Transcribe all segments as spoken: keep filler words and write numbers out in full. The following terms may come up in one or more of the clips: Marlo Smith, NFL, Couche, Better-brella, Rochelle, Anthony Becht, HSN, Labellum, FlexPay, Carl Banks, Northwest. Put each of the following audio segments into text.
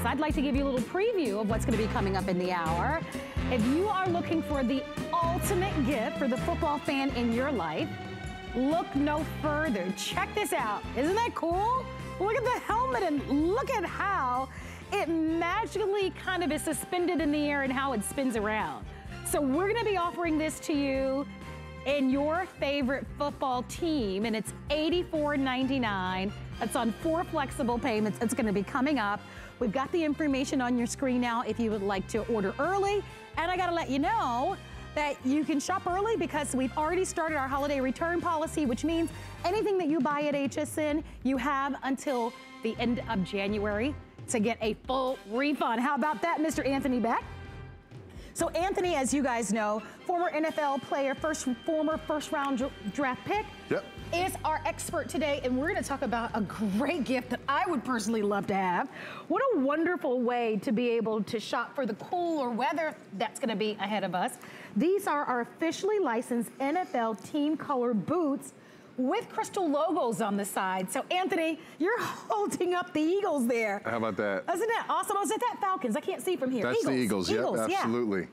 us. I'd like to give you a little preview of what's going to be coming up in the hour. If you are looking for the ultimate gift for the football fan in your life, look no further. Check this out. Isn't that cool? Look at the helmet and look at how it magically kind of is suspended in the air and how it spins around. So we're going to be offering this to you in your favorite football team, and it's eighty-four ninety-nine. It's on four flexible payments. It's going to be coming up. We've got the information on your screen now if you would like to order early. And I got to let you know that you can shop early because we've already started our holiday return policy, which means anything that you buy at H S N, you have until the end of January to get a full refund. How about that, Mister Anthony Becht? So Anthony, as you guys know, former N F L player, first former first-round draft pick, yep, is our expert today, and we're going to talk about a great gift that I would personally love to have. What a wonderful way to be able to shop for the cooler weather that's going to be ahead of us. These are our officially licensed N F L team color boots with crystal logos on the side. So Anthony, you're holding up the Eagles there. How about that? Isn't that awesome? Oh, is that Falcons? I can't see from here. That's Eagles. the Eagles, Eagles. Yep, absolutely. Yeah.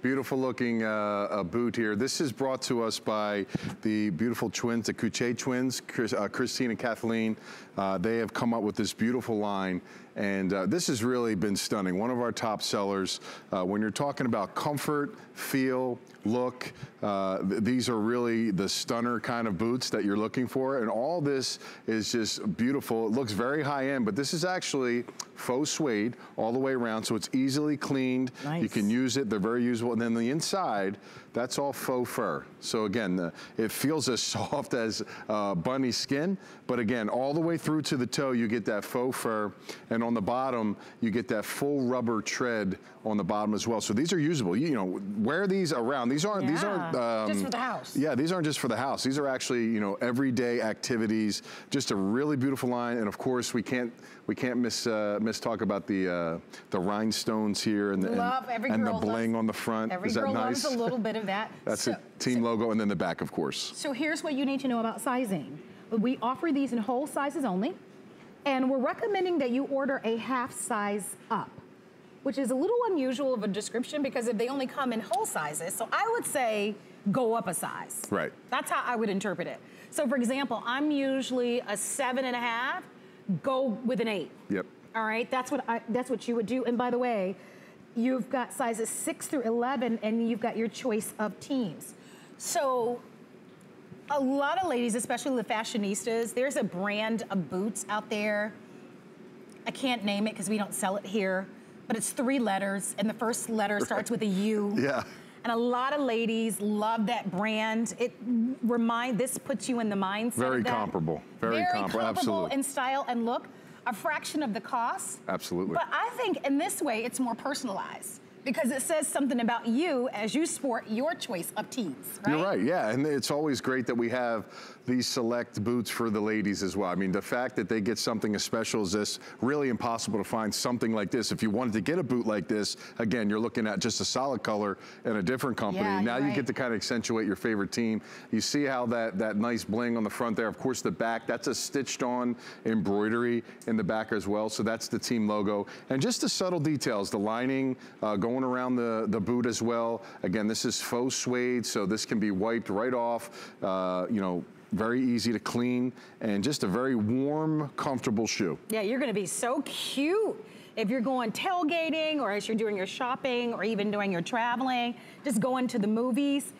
Beautiful looking uh, a boot here. This is brought to us by the beautiful twins, the Couche twins, Chris, uh, Christine and Kathleen. Uh, they have come up with this beautiful line, and uh, this has really been stunning. One of our top sellers. Uh, when you're talking about comfort, feel, look, uh, th these are really the stunner kind of boots that you're looking for, and all this is just beautiful. It looks very high-end, but this is actually faux suede all the way around, so it's easily cleaned. Nice. You can use it. They're very usable. And then the inside, that's all faux fur. So again, uh, it feels as soft as uh, bunny skin, but again, all the way through to the toe, you get that faux fur, and on the bottom, you get that full rubber tread on the bottom as well. So these are usable. You, you know, wear these around. These aren't, yeah, these aren't um, just for the house. Yeah, these aren't just for the house. These are actually, you know, everyday activities. Just a really beautiful line, and of course, we can't we can't miss uh, miss talk about the uh, the rhinestones here and the, Love, and, and the bling loves, on the front. Every Is that girl nice? Loves a little bit of that. That's so, a team so, logo, and then the back, of course. So here's what you need to know about sizing. We offer these in whole sizes only, and we're recommending that you order a half size up, which is a little unusual of a description because they only come in whole sizes. So I would say go up a size. Right. That's how I would interpret it. So for example, I'm usually a seven and a half, go with an eight. Yep. All right, that's what I, that's what you would do. And by the way, you've got sizes six through eleven, and you've got your choice of teams. So a lot of ladies, especially the fashionistas, there's a brand of boots out there. I can't name it because we don't sell it here, but it's three letters, and the first letter starts with a U. Yeah. And a lot of ladies love that brand. It remind, this puts you in the mindset Very of that. comparable. Very, Very comparable, absolutely. In style and look, a fraction of the cost. Absolutely. But I think in this way, it's more personalized, because it says something about you as you sport your choice of teams, right? You're right, yeah, and it's always great that we have these select boots for the ladies as well. I mean, the fact that they get something as special as this, really impossible to find something like this. If you wanted to get a boot like this, again, you're looking at just a solid color and a different company. Yeah, now you right. get to kind of accentuate your favorite team. You see how that, that nice bling on the front there, of course the back, that's a stitched on embroidery in the back as well, so that's the team logo. And just the subtle details, the lining uh, going around the, the boot as well. Again, this is faux suede, so this can be wiped right off, uh, you know, very easy to clean, and just a very warm, comfortable shoe. Yeah, you're gonna be so cute if you're going tailgating, or as you're doing your shopping, or even doing your traveling, just going to the movies.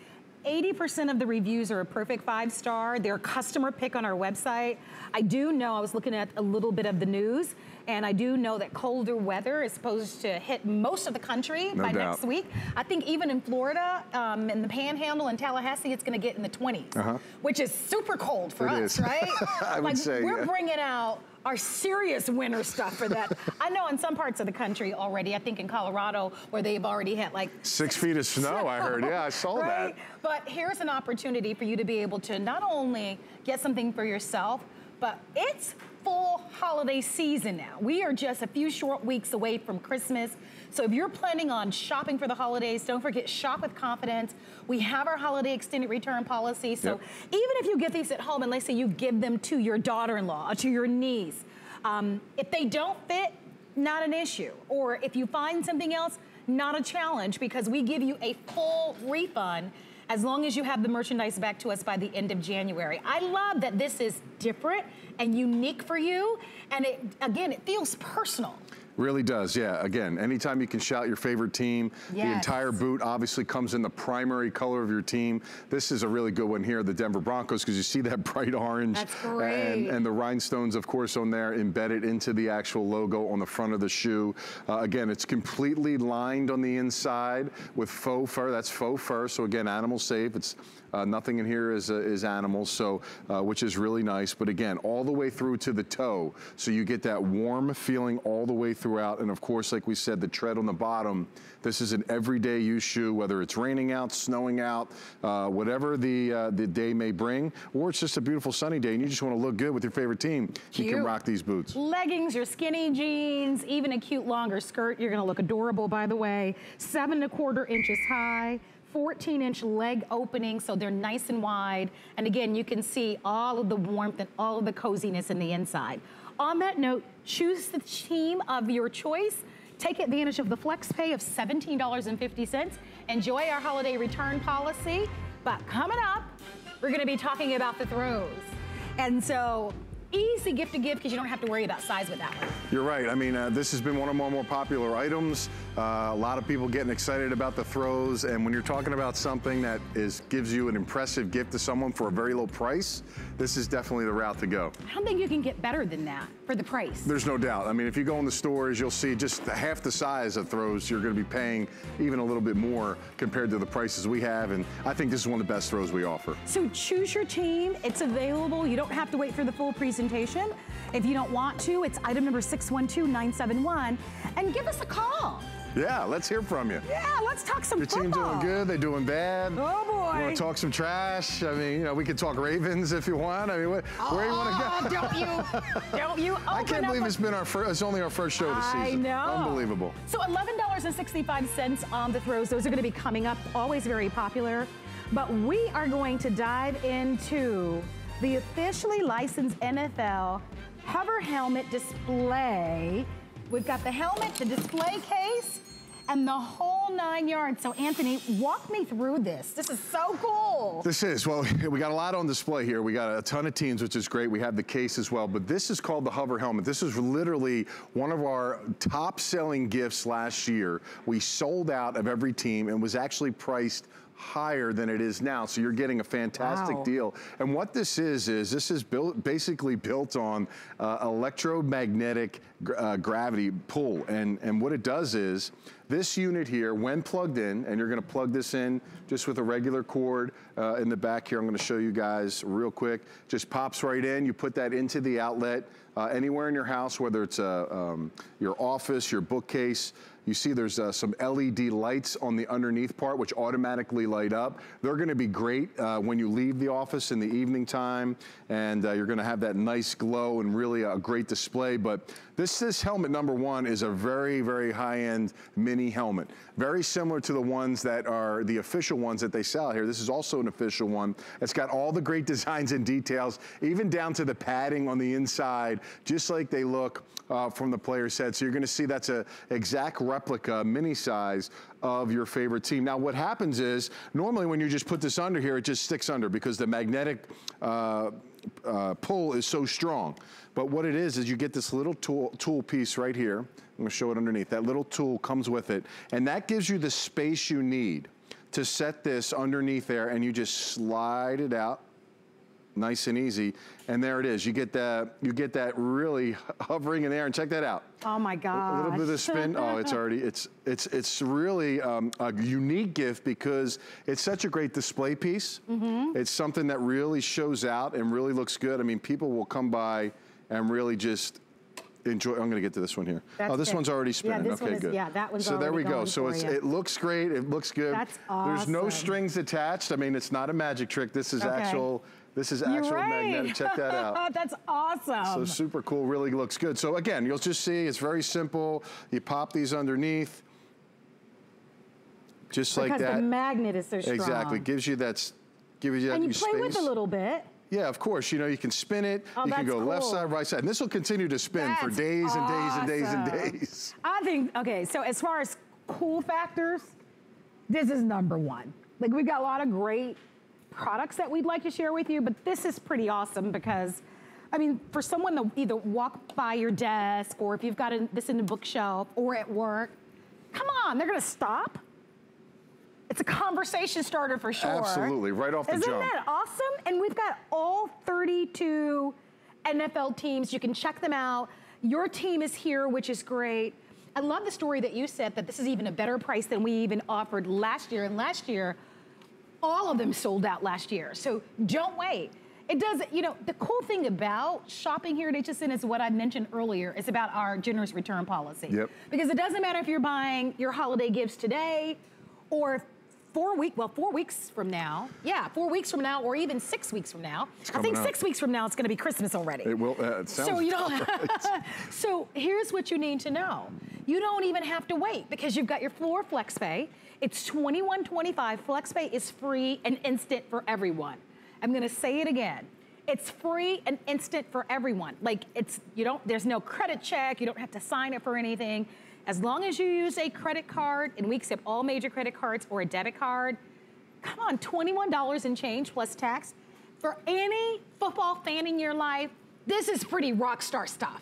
eighty percent of the reviews are a perfect five star. They're a customer pick on our website. I do know, I was looking at a little bit of the news, and I do know that colder weather is supposed to hit most of the country no by doubt. next week. I think even in Florida, um, in the Panhandle and Tallahassee, it's gonna get in the twenties, uh-huh. which is super cold for it us, is. right? I like, would say, We're yeah. bringing out our serious winter stuff for that. I know in some parts of the country already, I think in Colorado, where they've already had like six, six feet of snow, snow, I heard, yeah, I saw right? that. But here's an opportunity for you to be able to not only get something for yourself, but it's full holiday season now. We are just a few short weeks away from Christmas. So if you're planning on shopping for the holidays, don't forget, shop with confidence. We have our holiday extended return policy. So yep. even if you get these at home, and let's say you give them to your daughter-in-law or to your niece, um, if they don't fit, not an issue. Or if you find something else, not a challenge, because we give you a full refund as long as you have the merchandise back to us by the end of January. I love that this is different and unique for you. And it, again, it feels personal. Really does, yeah. Again, anytime you can shout your favorite team, yes. The entire boot obviously comes in the primary color of your team. This is a really good one here, the Denver Broncos, because you see that bright orange. That's great. And, and the rhinestones, of course, on there embedded into the actual logo on the front of the shoe. Uh, again, it's completely lined on the inside with faux fur. That's faux fur, so again, animal safe. It's uh, nothing in here is, uh, is animals, so, uh, which is really nice. But again, all the way through to the toe, so you get that warm feeling all the way through. Throughout. And of course, like we said, the tread on the bottom. This is an everyday use shoe, whether it's raining out, snowing out, uh, whatever the uh, the day may bring, or it's just a beautiful sunny day and you just want to look good with your favorite team. Cute. You can rock these boots. Leggings, your skinny jeans, even a cute longer skirt. You're going to look adorable, by the way. Seven and a quarter inches high. fourteen inch leg opening, so they're nice and wide. And again, you can see all of the warmth and all of the coziness in the inside. On that note, choose the team of your choice. Take advantage of the flex pay of seventeen dollars and fifty cents. Enjoy our holiday return policy. But coming up, we're gonna be talking about the throws. And so, easy gift to give because you don't have to worry about size with that one. You're right. I mean, uh, this has been one of our more popular items. Uh, a lot of people getting excited about the throws, and when you're talking about something that is gives you an impressive gift to someone for a very low price, this is definitely the route to go. I don't think you can get better than that for the price. There's no doubt. I mean, if you go in the stores, you'll see just half the size of throws. You're going to be paying even a little bit more compared to the prices we have, and I think this is one of the best throws we offer. So choose your team. It's available. You don't have to wait for the full presentation. presentation. If you don't want to, it's item number six one two nine seven one, and give us a call. Yeah, let's hear from you. Yeah, let's talk some football. Your team doing good, they doing bad. Oh boy. You want to talk some trash? I mean, you know, we could talk Ravens if you want. I mean, what, oh, where do you want to go? Don't you, don't you open I can't believe it's been our first, it's only our first show of the season. I know. Unbelievable. So eleven dollars and sixty-five cents on the throws. Those are going to be coming up, always very popular. But we are going to dive into the officially licensed N F L hover helmet display. We've got the helmet, the display case, and the whole nine yards. So Anthony, walk me through this. This is so cool. This is, well, we got a lot on display here. We got a ton of teams, which is great. We have the case as well, but this is called the hover helmet. This is literally one of our top selling gifts last year. We sold out of every team and was actually priced higher than it is now, so you're getting a fantastic wow. deal. And what this is, is this is built basically built on uh, electromagnetic uh, gravity pull, and and what it does is this unit here, when plugged in, and you're gonna plug this in just with a regular cord uh, in the back here, I'm gonna show you guys real quick, just pops right in, you put that into the outlet, uh, anywhere in your house, whether it's uh, um, your office, your bookcase. You see there's uh, some L E D lights on the underneath part, which automatically light up. They're gonna be great uh, when you leave the office in the evening time, and uh, you're gonna have that nice glow and really a great display. But this, this helmet, number one, is a very, very high-end mini helmet. Very similar to the ones that are the official ones that they sell here. This is also an official one. It's got all the great designs and details, even down to the padding on the inside, just like they look uh, from the player's head. So you're gonna see that's a exact right replica, mini size of your favorite team. Now what happens is, normally when you just put this under here, it just sticks under because the magnetic uh, uh, pull is so strong. But what it is, is you get this little tool, tool piece right here. I'm gonna show it underneath. That little tool comes with it, and that gives you the space you need to set this underneath there, and you just slide it out. Nice and easy, and there it is. You get that, you get that really hovering in there, and check that out. Oh my God! A little bit of the spin. Oh, it's already, it's it's it's really um, a unique gift because it's such a great display piece. Mm-hmm. It's something that really shows out and really looks good. I mean, people will come by and really just enjoy. I'm gonna get to this one here. That's oh, this it. one's already spinning. Yeah, this okay, one is, good. Yeah, that one's. So there we go. So it's you. it looks great. It looks good. That's awesome. There's no strings attached. I mean, it's not a magic trick. This is okay. actual. This is actual right. magnetic, check that out. That's awesome. So super cool, really looks good. So again, you'll just see, it's very simple. You pop these underneath, just because like that. Because the magnet is so strong. Exactly, gives you that, gives you that space. And you play with it a little bit. Yeah, of course. You know, you can spin it. Oh, you can go cool. left side, right side. And this will continue to spin that's for days and awesome. days and days and days. I think, okay, so as far as cool factors, this is number one. Like, we've got a lot of great products that we'd like to share with you, but this is pretty awesome because, I mean, for someone to either walk by your desk or if you've got a, this in the bookshelf or at work, come on, they're going to stop. It's a conversation starter for sure. Absolutely, right off the jump. Isn't that awesome? And we've got all thirty-two N F L teams. You can check them out. Your team is here, which is great. I love the story that you said that this is even a better price than we even offered last year. And last year, all of them sold out last year. So don't wait. It does, you know, the cool thing about shopping here at H S N is what I mentioned earlier. It's about our generous return policy. Yep. Because it doesn't matter if you're buying your holiday gifts today or if Four week, well, four weeks from now. Yeah, four weeks from now, or even six weeks from now. I think up. six weeks from now, it's going to be Christmas already. It will. Uh, it sounds so you don't. Right. So here's what you need to know: you don't even have to wait because you've got your floor flex pay. It's twenty-one twenty-five. Flex pay is free and instant for everyone. I'm going to say it again: it's free and instant for everyone. Like it's you don't. There's no credit check. You don't have to sign up for anything. As long as you use a credit card, and we accept all major credit cards or a debit card, come on, twenty-one dollars and change plus tax. For any football fan in your life, this is pretty rock star stuff.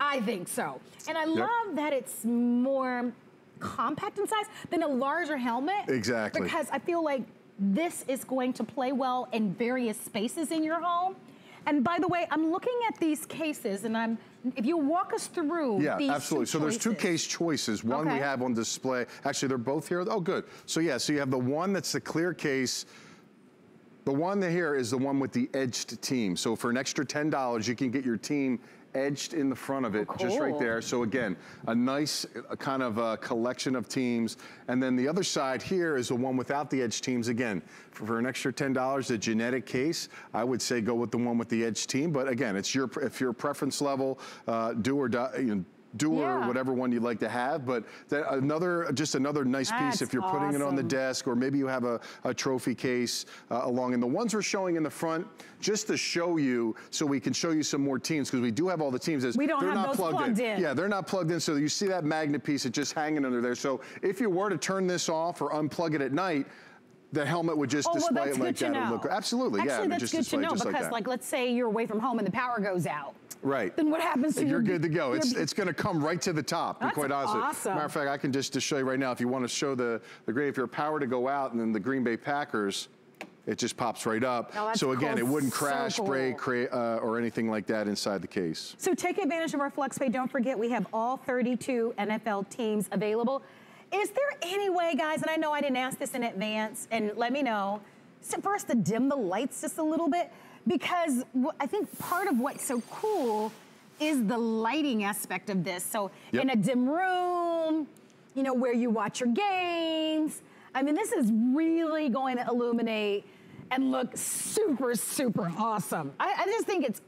I think so. And I yep. love that it's more compact in size than a larger helmet. Exactly. Because I feel like this is going to play well in various spaces in your home. And by the way, I'm looking at these cases, and I'm, if you walk us through yeah, these absolutely. So choices. There's two case choices. One okay. we have on display. Actually, they're both here. Oh, good. So yeah, so you have the one that's the clear case. The one here is the one with the edged team. So for an extra ten dollars, you can get your team edged in the front of it, oh, cool. just right there. So again, a nice a kind of a collection of teams. And then the other side here is the one without the edged teams. Again, for, for an extra ten dollars, the genetic case, I would say go with the one with the edged team. But again, it's your if your preference level, uh, do or die, you know, do yeah. or whatever one you'd like to have, but that another, just another nice piece That's if you're awesome. putting it on the desk, or maybe you have a, a trophy case uh, along. And the ones we're showing in the front, just to show you, so we can show you some more teams, because we do have all the teams. As we don't they're have not those plugged, plugged in. in. Yeah, they're not plugged in, so you see that magnet piece that's just hanging under there. So if you were to turn this off or unplug it at night, the helmet would just oh, display well, it like that. It look, absolutely, Actually, yeah. Actually, that's just good to know, because like, like, let's say you're away from home and the power goes out. Right. Then what happens to you? You're good to go. It's it's going to come right to the top, to be quite honest. Awesome. Matter of fact, I can just, just show you right now, if you want to show the, the grade, if your power to go out and then the Green Bay Packers, it just pops right up. So again, it wouldn't crash, break, cra uh, or anything like that inside the case. So take advantage of our FlexPay. Don't forget, we have all thirty-two N F L teams available. Is there any way, guys, and I know I didn't ask this in advance, and let me know, so for us to dim the lights just a little bit, because I think part of what's so cool is the lighting aspect of this. So yep. in a dim room, you know, where you watch your games, I mean, this is really going to illuminate and look super, super awesome. I, I just think it's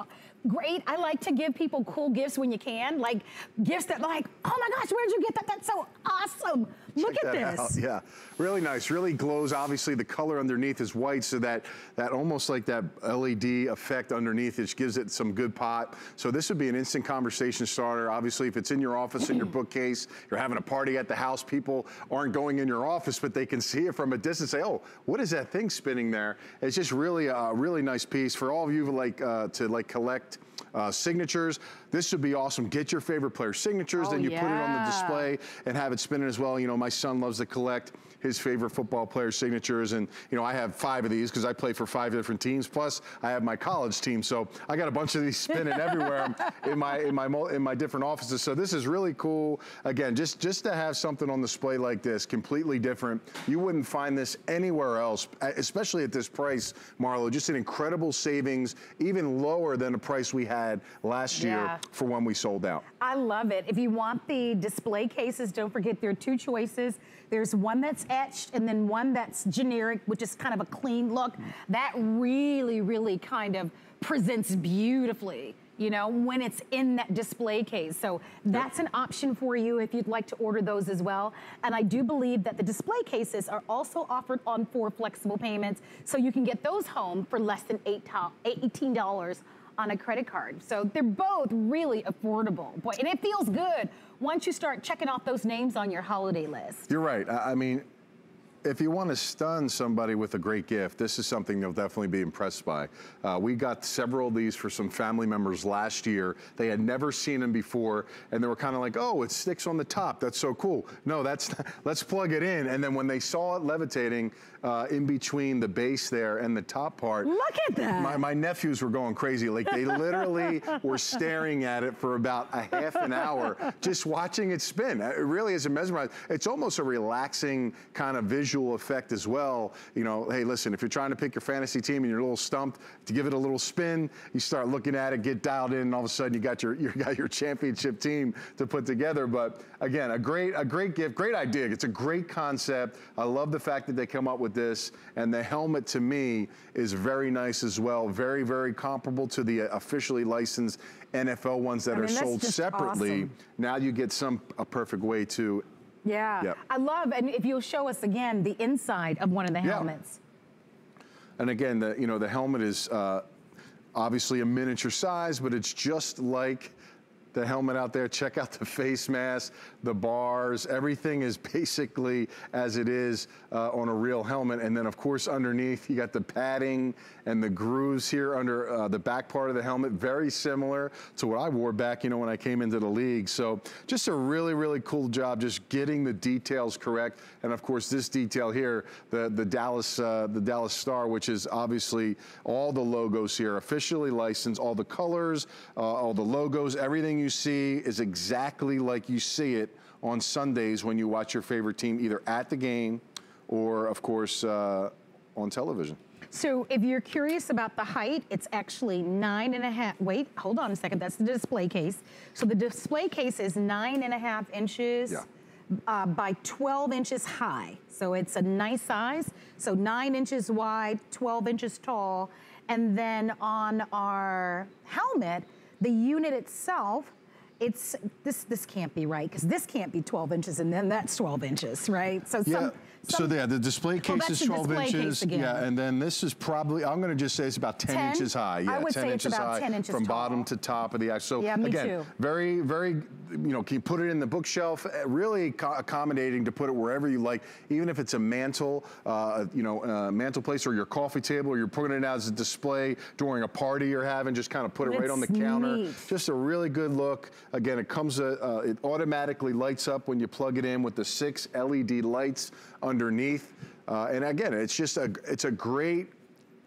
great. I like to give people cool gifts when you can, like gifts that like, oh my gosh, where'd you get that? That's so awesome. Look Check at this. Out. Yeah, really nice, really glows. Obviously the color underneath is white, so that, that almost like that L E D effect underneath, it gives it some good pop. So this would be an instant conversation starter. Obviously, if it's in your office, in your bookcase, you're having a party at the house, people aren't going in your office, but they can see it from a distance, say, oh, what is that thing spinning there? It's just really a really nice piece for all of you like uh, to like collect uh, signatures. This would be awesome. Get your favorite player signatures, oh, then you yeah. put it on the display and have it spinning as well. You know, my son loves to collect his favorite football player signatures, and you know, I have five of these because I play for five different teams. Plus, I have my college team, so I got a bunch of these spinning everywhere in my in my in my different offices. So this is really cool. Again, just just to have something on display like this, completely different. You wouldn't find this anywhere else, especially at this price, Marlo. Just an incredible savings, even lower than the price we had last yeah. year. For one we sold out. I love it. If you want the display cases, don't forget there are two choices. There's one that's etched and then one that's generic, which is kind of a clean look. That really, really kind of presents beautifully you know, when it's in that display case. So that's an option for you if you'd like to order those as well. And I do believe that the display cases are also offered on for flexible payments, so you can get those home for less than eighteen dollars on a credit card. So they're both really affordable. Boy, and it feels good once you start checking off those names on your holiday list. You're right. I mean, if you want to stun somebody with a great gift, this is something they'll definitely be impressed by. Uh, we got several of these for some family members last year. They had never seen them before, and they were kind of like, oh, it sticks on the top. That's so cool. No, that's not, let's plug it in. And then when they saw it levitating uh, in between the base there and the top part. Look at that. My, my nephews were going crazy. Like, they literally were staring at it for about a half an hour, just watching it spin. It really is a mesmerizing. It's almost a relaxing kind of visual effect as well. You know, hey, listen, if you're trying to pick your fantasy team and you're a little stumped, to give it a little spin, you start looking at it, get dialed in, and all of a sudden you got your you got your championship team to put together. But again, a great a great gift, great idea. It's a great concept. I love the fact that they come up with this, and the helmet to me is very nice as well. Very, very comparable to the officially licensed N F L ones that I mean, are sold separately. Awesome. Now you get some a perfect way to. Yeah, yep. I love, and if you'll show us again the inside of one of the helmets. Yeah. And again, the you know the helmet is uh, obviously a miniature size, but it's just like the helmet out there. Check out the face mask, the bars, everything is basically as it is uh, on a real helmet. And then of course underneath you got the padding and the grooves here under uh, the back part of the helmet, very similar to what I wore back, you know, when I came into the league. So just a really, really cool job just getting the details correct. And of course this detail here, the, the, Dallas, uh, the Dallas Star, which is obviously all the logos here, officially licensed, all the colors, uh, all the logos, everything you see is exactly like you see it on Sundays when you watch your favorite team, either at the game or, of course, uh, on television. So if you're curious about the height, it's actually nine and a half. Wait, hold on a second. That's the display case. So the display case is nine and a half inches yeah. uh, by twelve inches high. So it's a nice size. So nine inches wide, twelve inches tall. And then on our helmet, the unit itself, it's, this This can't be right, because this can't be twelve inches and then that's twelve inches, right? So some, yeah. Some, so yeah, the display case oh, is twelve inches. Case yeah, and then this is probably, I'm gonna just say it's about ten, ten inches high. Yeah, I would ten say it's about high, ten inches from tall. Bottom to top of the axle. So yeah, me again, too. very, very, you know, can you put it in the bookshelf? Really accommodating to put it wherever you like, even if it's a mantle, uh, you know, uh, mantle place or your coffee table, or you're putting it out as a display during a party you're having, just kind of put it it's right on the counter. Neat. Just a really good look. Again, it comes, uh, uh, it automatically lights up when you plug it in with the six L E D lights underneath. Uh, and again, it's just a, it's a great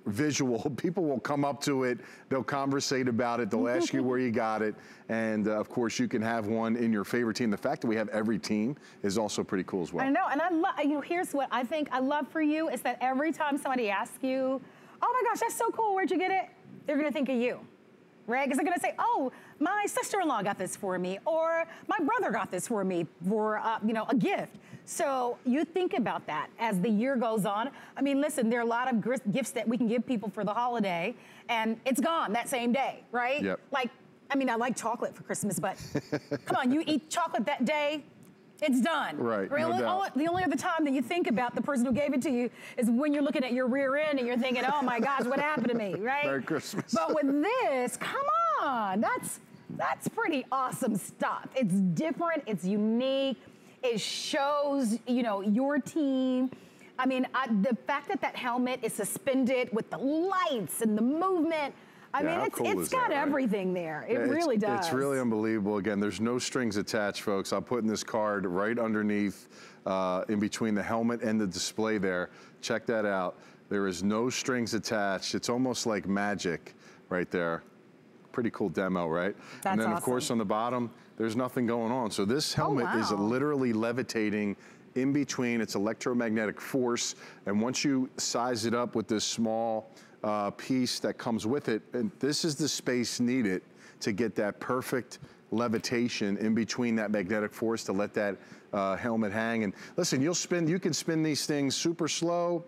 visual. People will come up to it, they'll conversate about it, they'll ask you where you got it, and uh, of course you can have one in your favorite team. The fact that we have every team is also pretty cool as well. I know, and I love, you know, here's what I think I love for you is that every time somebody asks you, oh my gosh, that's so cool, where'd you get it? They're gonna think of you, right? Because they're gonna say, oh, my sister-in-law got this for me, or my brother got this for me for, uh, you know, a gift. So you think about that as the year goes on. I mean, listen, there are a lot of gifts that we can give people for the holiday, and it's gone that same day, right? Yep. Like, I mean, I like chocolate for Christmas, but come on, you eat chocolate that day, it's done. Right, really? No doubt. The only other time that you think about the person who gave it to you is when you're looking at your rear end and you're thinking, oh my gosh, what happened to me, right? Merry Christmas. But with this, come on, that's, that's pretty awesome stuff. It's different, it's unique. It shows, you know, your team. I mean, I, the fact that that helmet is suspended with the lights and the movement, I yeah, mean, it's, cool it's got that, everything right? there. It yeah, really it's, does. It's really unbelievable. Again, there's no strings attached, folks. I'm putting this card right underneath, uh, in between the helmet and the display there. Check that out. There is no strings attached. It's almost like magic right there. Pretty cool demo, right? That's and then, awesome. Of course, on the bottom, there's nothing going on. So this helmet oh, wow. is literally levitating in between its electromagnetic force. And once you size it up with this small uh, piece that comes with it, and this is the space needed to get that perfect levitation in between that magnetic force to let that uh, helmet hang. And listen, you'll spin, you can spin these things super slow,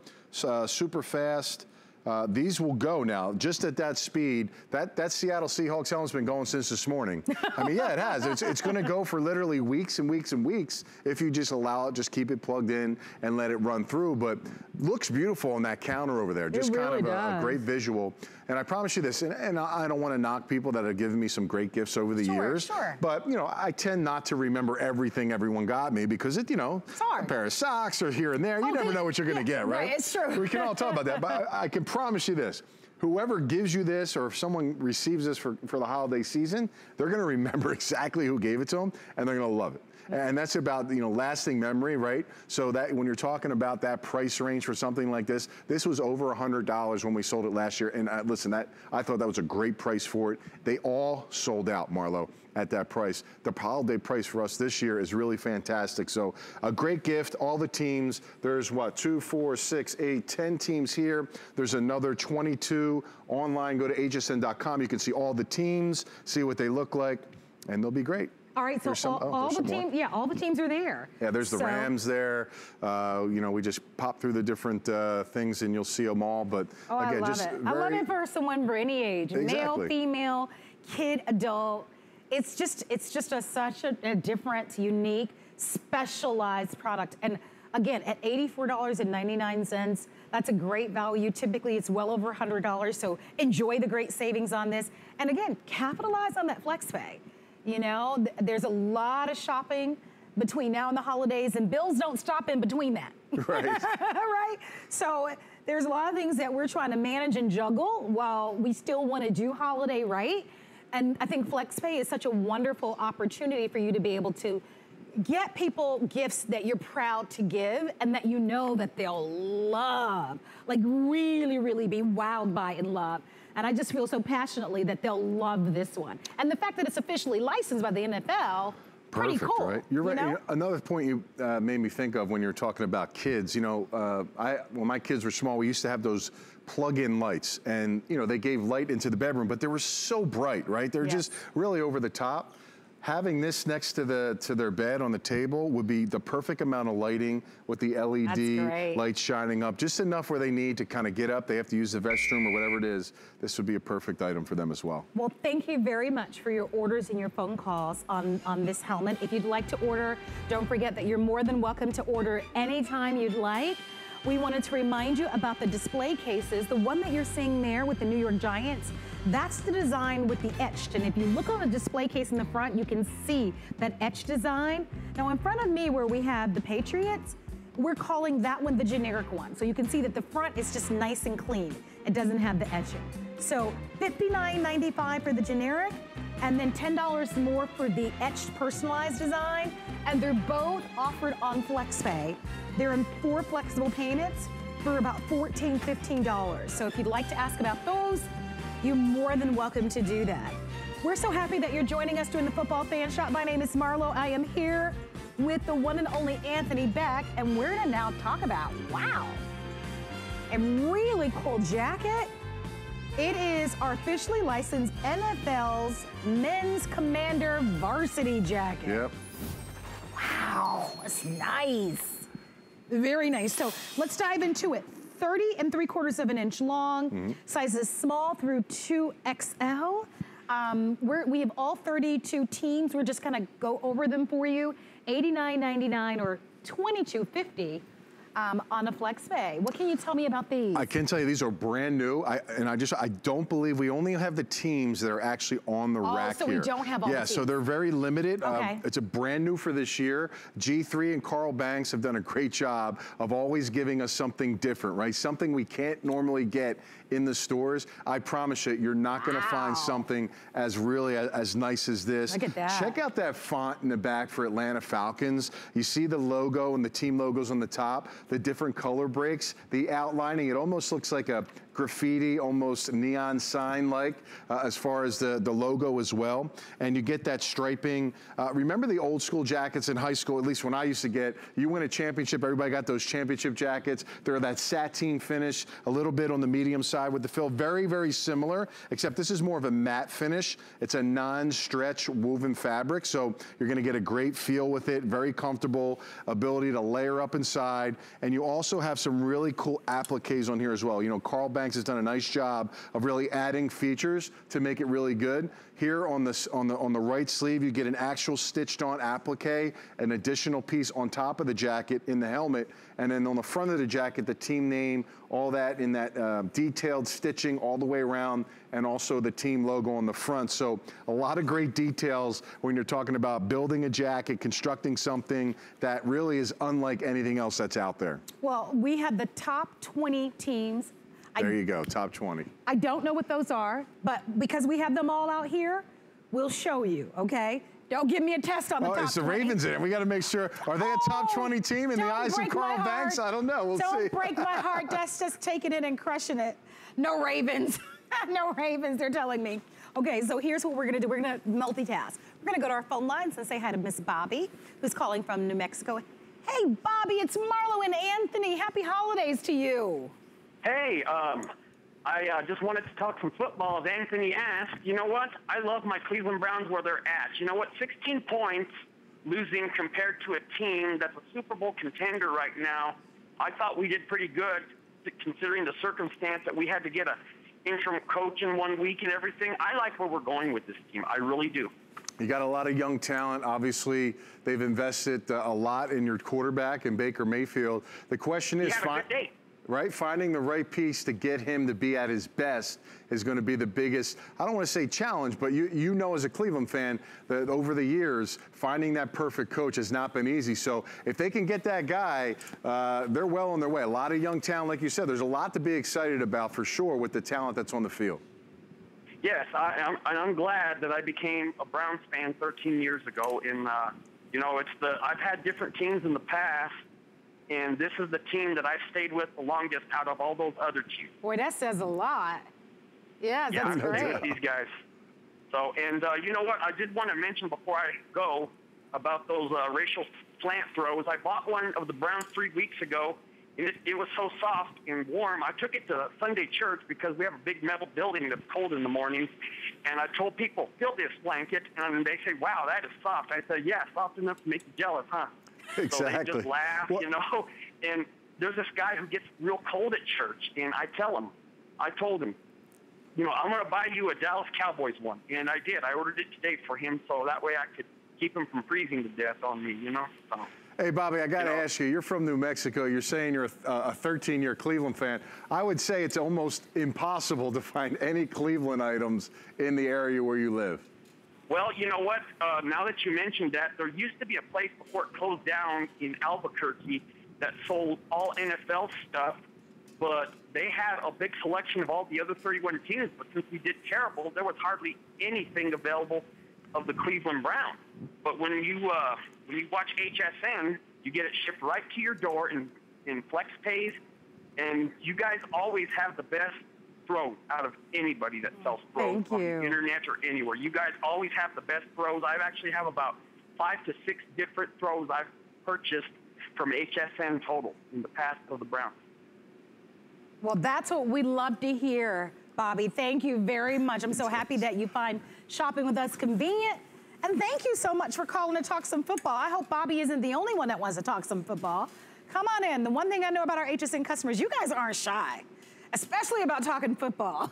uh, super fast. Uh, these will go now, just at that speed. That that Seattle Seahawks helmet's been going since this morning. I mean, yeah, it has. It's, it's going to go for literally weeks and weeks and weeks if you just allow it, just keep it plugged in and let it run through. But looks beautiful on that counter over there. Just really kind of a, a great visual. And I promise you this, and, and I don't want to knock people that have given me some great gifts over the sure, years. Sure. But, you know, I tend not to remember everything everyone got me because, it, you know, it's hard. A pair of socks or here and there. You oh, never they, know what you're going to yeah, get, right? Right, it's true. We can all talk about that. But I, I can promise you this, whoever gives you this or if someone receives this for, for the holiday season, they're going to remember exactly who gave it to them and they're going to love it. And that's about, you know, lasting memory, right? So that when you're talking about that price range for something like this, this was over one hundred dollars when we sold it last year. And uh, listen, that I thought that was a great price for it. They all sold out, Marlo, at that price. The holiday price for us this year is really fantastic. So a great gift, all the teams. There's what, two, four, six, eight, ten teams here. There's another twenty-two online. Go to H S N dot com. You can see all the teams, see what they look like, and they'll be great. All right, so some, all, oh, all the teams, yeah, all the teams are there. Yeah, there's the so. Rams there. Uh, you know, we just pop through the different uh, things, and you'll see them all. But oh, again, I love just it. Very... I love it for someone for any age, exactly. Male, female, kid, adult. It's just, it's just a such a, a different, unique, specialized product. And again, at eighty-four ninety-nine, that's a great value. Typically, it's well over one hundred dollars. So enjoy the great savings on this. And again, capitalize on that FlexPay. You know, th there's a lot of shopping between now and the holidays, and bills don't stop in between that. Right. Right? So there's a lot of things that we're trying to manage and juggle while we still want to do holiday right. And I think FlexPay is such a wonderful opportunity for you to be able to get people gifts that you're proud to give and that you know that they'll love. Like really, really be wowed by and love. And I just feel so passionately that they'll love this one. And the fact that it's officially licensed by the N F L, pretty Perfect, cool. Right? You're right. You know? You know, another point you uh, made me think of when you were talking about kids, you know, uh, I when my kids were small, we used to have those plug-in lights. And, you know, they gave light into the bedroom, but they were so bright, right? They're yes. just really over the top. Having this next to the to their bed on the table would be the perfect amount of lighting with the L E D lights shining up, just enough where they need to kind of get up. They have to use the restroom or whatever it is. This would be a perfect item for them as well. Well, thank you very much for your orders and your phone calls on, on this helmet. If you'd like to order, don't forget that you're more than welcome to order anytime you'd like. We wanted to remind you about the display cases. The one that you're seeing there with the New York Giants, that's the design with the etched. And if you look on the display case in the front, you can see that etched design. Now in front of me where we have the Patriots, we're calling that one the generic one. So you can see that the front is just nice and clean. It doesn't have the etching. So fifty-nine ninety-five for the generic, and then ten dollars more for the etched personalized design. And they're both offered on FlexPay. They're in four flexible payments for about fourteen, fifteen dollars. So if you'd like to ask about those, you're more than welcome to do that. We're so happy that you're joining us during the Football Fan Shop. My name is Marlo. I am here with the one and only Anthony Becht, and we're gonna now talk about, wow, a really cool jacket. It is our officially licensed N F L's Men's Commander Varsity Jacket. Yep. Wow, that's nice. Very nice. So let's dive into it. thirty and three quarters of an inch long, mm-hmm. sizes small through two X L. Um, we're, we have all thirty-two teams. We're just gonna go over them for you. eighty-nine ninety-nine or twenty-two fifty. Um, on a FlexPay. What can you tell me about these? I can tell you these are brand new, I, and I just, I don't believe, we only have the teams that are actually on the oh, rack so here. so we don't have all yeah, the teams. Yeah, so they're very limited. Okay. Uh, it's a brand new for this year. G three and Carl Banks have done a great job of always giving us something different, right? Something we can't normally get in the stores. I promise you, you're not gonna wow. find something as really as, as nice as this. Look at that. Check out that font in the back for Atlanta Falcons. You see the logo and the team logos on the top. The different color breaks, the outlining, it almost looks like a graffiti, almost neon sign-like, uh, as far as the, the logo as well. And you get that striping. Uh, remember the old school jackets in high school, at least when I used to get, you win a championship, everybody got those championship jackets. They're that sateen finish, a little bit on the medium side with the fill. Very, very similar, except this is more of a matte finish. It's a non-stretch woven fabric, so you're gonna get a great feel with it, very comfortable, ability to layer up inside. And you also have some really cool appliques on here as well. You know, Carl Banks Banks has done a nice job of really adding features to make it really good. Here on the, on the, on the right sleeve, you get an actual stitched on applique, an additional piece on top of the jacket in the helmet, and then on the front of the jacket, the team name, all that in that uh, detailed stitching all the way around, and also the team logo on the front. So a lot of great details when you're talking about building a jacket, constructing something that really is unlike anything else that's out there. Well, we have the top twenty teams. There I, you go, top twenty. I don't know what those are, but because we have them all out here, we'll show you, okay? Don't give me a test on the oh, top it's the twenty. Ravens in it. We got to make sure. Are they a top oh, twenty team in the eyes of Carl Banks? I don't know. We'll don't see. Don't break my heart. That's just taking it and crushing it. No Ravens. No Ravens, they're telling me. Okay, so here's what we're going to do. We're going to multitask. We're going to go to our phone lines and say hi to Miss Bobby, who's calling from New Mexico. Hey, Bobby, it's Marlo and Anthony. Happy holidays to you. Hey, um... I uh, just wanted to talk some football. As Anthony asked, you know what? I love my Cleveland Browns where they're at. You know what? sixteen points losing compared to a team that's a Super Bowl contender right now. I thought we did pretty good considering the circumstance that we had to get an interim coach in one week and everything. I like where we're going with this team. I really do. You got a lot of young talent. Obviously, they've invested uh, a lot in your quarterback and Baker Mayfield. The question is... He had a good day. Right? Finding the right piece to get him to be at his best is going to be the biggest, I don't want to say challenge, but you, you know as a Cleveland fan that over the years, finding that perfect coach has not been easy. So if they can get that guy, uh, they're well on their way. A lot of young talent, like you said, there's a lot to be excited about for sure with the talent that's on the field. Yes, I, I'm, and I'm glad that I became a Browns fan thirteen years ago. In, uh, you know, it's the, I've had different teams in the past, and this is the team that I've stayed with the longest out of all those other teams. Boy, that says a lot. Yeah, that's yeah, great. With these guys. So, and uh, you know what? I did want to mention before I go about those uh, racial slant throws. I bought one of the Browns three weeks ago, and it, it was so soft and warm. I took it to Sunday church because we have a big metal building that's cold in the morning, and I told people, fill this blanket, and they say, wow, that is soft. I said, yeah, soft enough to make you jealous, huh? Exactly. So they just laugh, well, you know. And there's this guy who gets real cold at church, and I tell him, I told him, you know, I'm going to buy you a Dallas Cowboys one. And I did. I ordered it today for him, so that way I could keep him from freezing to death on me, you know. So, hey, Bobby, I got to you know, ask you, you're from New Mexico. You're saying you're a thirteen-year Cleveland fan. I would say it's almost impossible to find any Cleveland items in the area where you live. Well, you know what? Uh, now that you mentioned that, there used to be a place before it closed down in Albuquerque that sold all N F L stuff, but they had a big selection of all the other thirty-one teams. But since we did terrible, there was hardly anything available of the Cleveland Browns. But when you uh, when you watch H S N, you get it shipped right to your door in in Flex Pays, and you guys always have the best throws out of anybody that sells throws on the internet or anywhere. You guys always have the best throws. I actually have about five to six different throws I've purchased from H S N total in the past of the Browns. Well, that's what we love to hear, Bobby. Thank you very much. I'm so happy that you find shopping with us convenient. And thank you so much for calling to talk some football. I hope Bobby isn't the only one that wants to talk some football. Come on in. The one thing I know about our H S N customers, you guys aren't shy. Especially about talking football.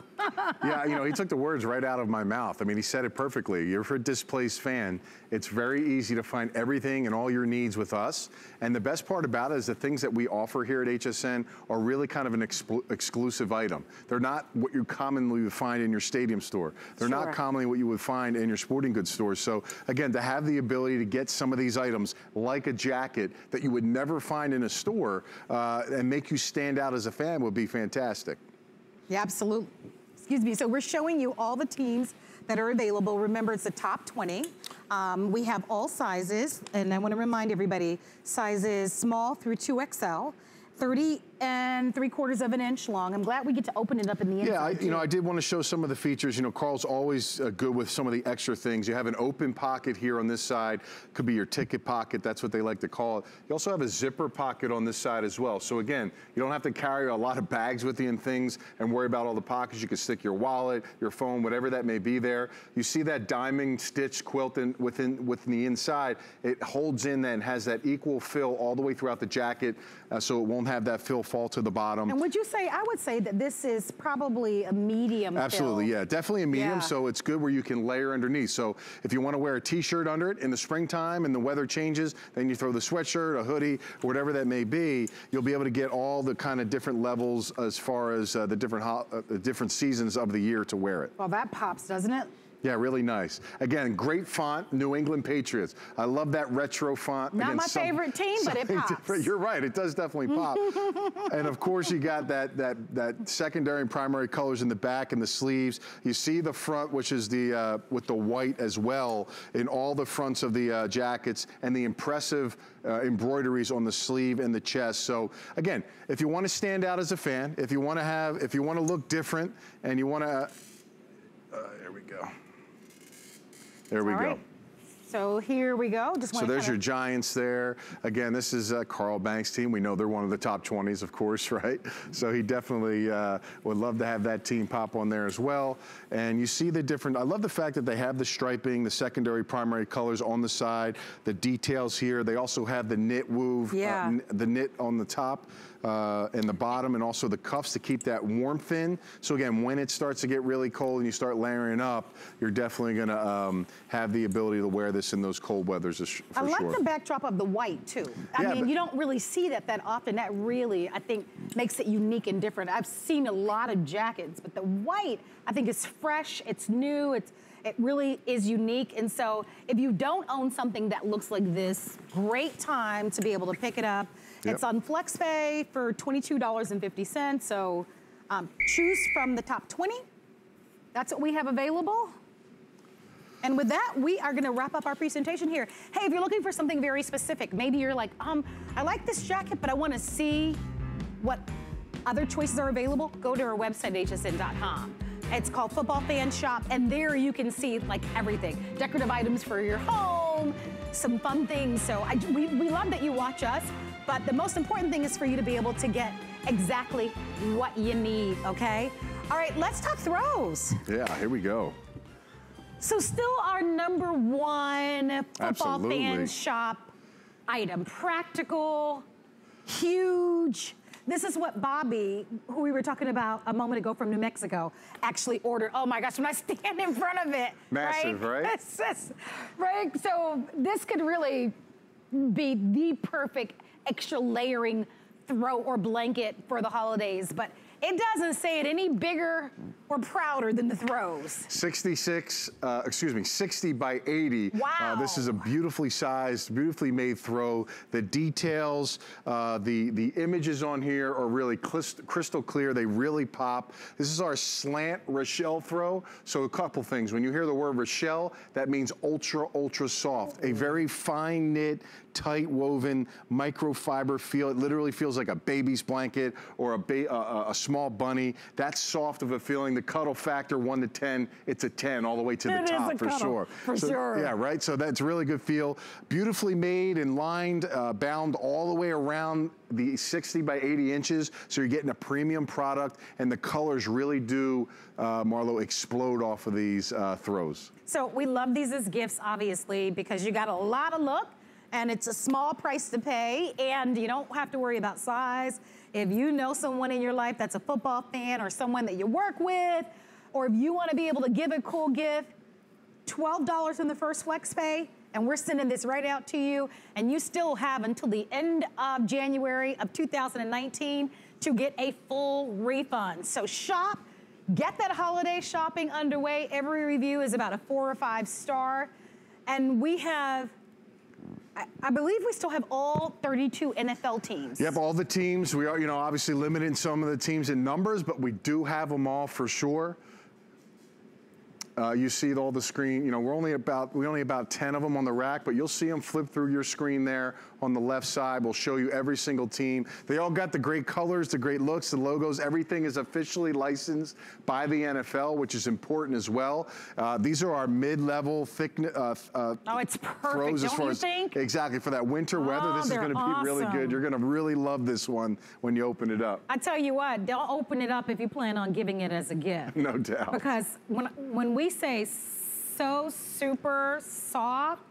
Yeah, you know, he took the words right out of my mouth. I mean, he said it perfectly. You're a displaced fan. It's very easy to find everything and all your needs with us. And the best part about it is the things that we offer here at H S N are really kind of an exclusive item. They're not what you commonly would find in your stadium store. They're sure. not commonly what you would find in your sporting goods store. So, again, to have the ability to get some of these items, like a jacket that you would never find in a store, uh, and make you stand out as a fan would be fantastic. Yeah, absolutely. Excuse me. So we're showing you all the teams that are available. Remember, it's the top twenty. Um, we have all sizes, and I want to remind everybody, sizes small through two X L, thirty and three quarters of an inch long. I'm glad we get to open it up in the end. Yeah, I, you know, I did want to show some of the features. You know, Carl's always uh, good with some of the extra things. You have an open pocket here on this side. Could be your ticket pocket. That's what they like to call it. You also have a zipper pocket on this side as well. So again, you don't have to carry a lot of bags with you and things and worry about all the pockets. You can stick your wallet, your phone, whatever that may be there. You see that diamond stitch quilt in, within, within the inside. It holds in that and has that equal fill all the way throughout the jacket, uh, so it won't have that fill fall to the bottom. And would you say, I would say that this is probably a medium. Absolutely, fill. yeah, definitely a medium. Yeah. So it's good where you can layer underneath. So if you want to wear a t-shirt under it in the springtime and the weather changes, then you throw the sweatshirt, a hoodie, whatever that may be, you'll be able to get all the kind of different levels as far as uh, the different, ho uh, different seasons of the year to wear it. Well, that pops, doesn't it? Yeah, really nice. Again, great font, New England Patriots. I love that retro font. Not Again, my some, favorite team, but it pops. Different. You're right, it does definitely pop. And of course you got that, that, that secondary and primary colors in the back and the sleeves. You see the front, which is the, uh, with the white as well, in all the fronts of the uh, jackets, and the impressive Uh, embroideries on the sleeve and the chest. So again, if you want to stand out as a fan, if you want to have, if you want to look different, and you want to, uh, uh, there we go. There we All right. go. So here we go. Just so there's kinda... your Giants there. Again, this is uh, Carl Banks' team. We know they're one of the top twenties, of course, right? So he definitely uh, would love to have that team pop on there as well. And you see the different, I love the fact that they have the striping, the secondary primary colors on the side, the details here. They also have the knit wove, yeah. uh, the knit on the top. Uh, in the bottom, and also the cuffs to keep that warmth in. So again, when it starts to get really cold and you start layering up, you're definitely gonna um, have the ability to wear this in those cold weathers for sure. I like the backdrop of the white too. I yeah, mean, you don't really see that that often. That really, I think, makes it unique and different. I've seen a lot of jackets, but the white, I think, is fresh, it's new, it's it really is unique. And so if you don't own something that looks like this, great time to be able to pick it up. Yep. It's on FlexPay for twenty-two dollars and fifty cents. So um, choose from the top twenty. That's what we have available. And with that, we are gonna wrap up our presentation here. Hey, if you're looking for something very specific, maybe you're like, um, I like this jacket, but I wanna see what other choices are available, go to our website, H S N dot com. It's called Football Fan Shop, and there you can see like everything. Decorative items for your home, some fun things. So I, we, we love that you watch us, but the most important thing is for you to be able to get exactly what you need, okay? All right, let's talk throws. Yeah, here we go. So still our number one Football Absolutely. Fan Shop item. Practical, huge. This is what Bobby, who we were talking about a moment ago from New Mexico, actually ordered. Oh my gosh, when I stand in front of it. Massive, right? Right? It's just, right? So this could really be the perfect extra layering throw or blanket for the holidays, but it doesn't say it any bigger or prouder than the throws. sixty-six, uh, excuse me, sixty by eighty. Wow. Uh, this is a beautifully sized, beautifully made throw. The details, uh, the, the images on here are really crystal clear. They really pop. This is our slant Rochelle throw. So a couple things. When you hear the word Rochelle, that means ultra, ultra soft. Oh. A very fine knit, tight woven microfiber feel. It literally feels like a baby's blanket or a, ba uh, a small bunny. That's soft of a feeling. The cuddle factor, one to ten, it's a ten all the way to the top for sure. For sure. Yeah, right? So that's really good feel. Beautifully made and lined, uh, bound all the way around the sixty by eighty inches. So you're getting a premium product, and the colors really do, uh, Marlo, explode off of these uh, throws. So we love these as gifts, obviously, because you got a lot of look. And it's a small price to pay, and you don't have to worry about size. If you know someone in your life that's a football fan, or someone that you work with, or if you want to be able to give a cool gift, twelve dollars in the first flex pay, and we're sending this right out to you, and you still have until the end of January of two thousand nineteen to get a full refund. So shop, get that holiday shopping underway. Every review is about a four or five star, and we have I believe we still have all thirty-two N F L teams. Yep, all the teams. We are, you know, obviously limiting some of the teams in numbers, but we do have them all for sure. Uh, you see all the screen, you know, we're only about, we only about ten of them on the rack, but you'll see them flip through your screen there on the left side. We'll show you every single team. They all got the great colors, the great looks, the logos. Everything is officially licensed by the N F L, which is important as well. Uh, these are our mid-level thick uh, uh, oh, it's perfect. Throws as Don't far you as, think? Exactly, for that winter oh, weather. This is gonna awesome. Be really good. You're gonna really love this one when you open it up. I tell you what, don't open it up if you plan on giving it as a gift. No doubt. Because when, when we We say so super soft,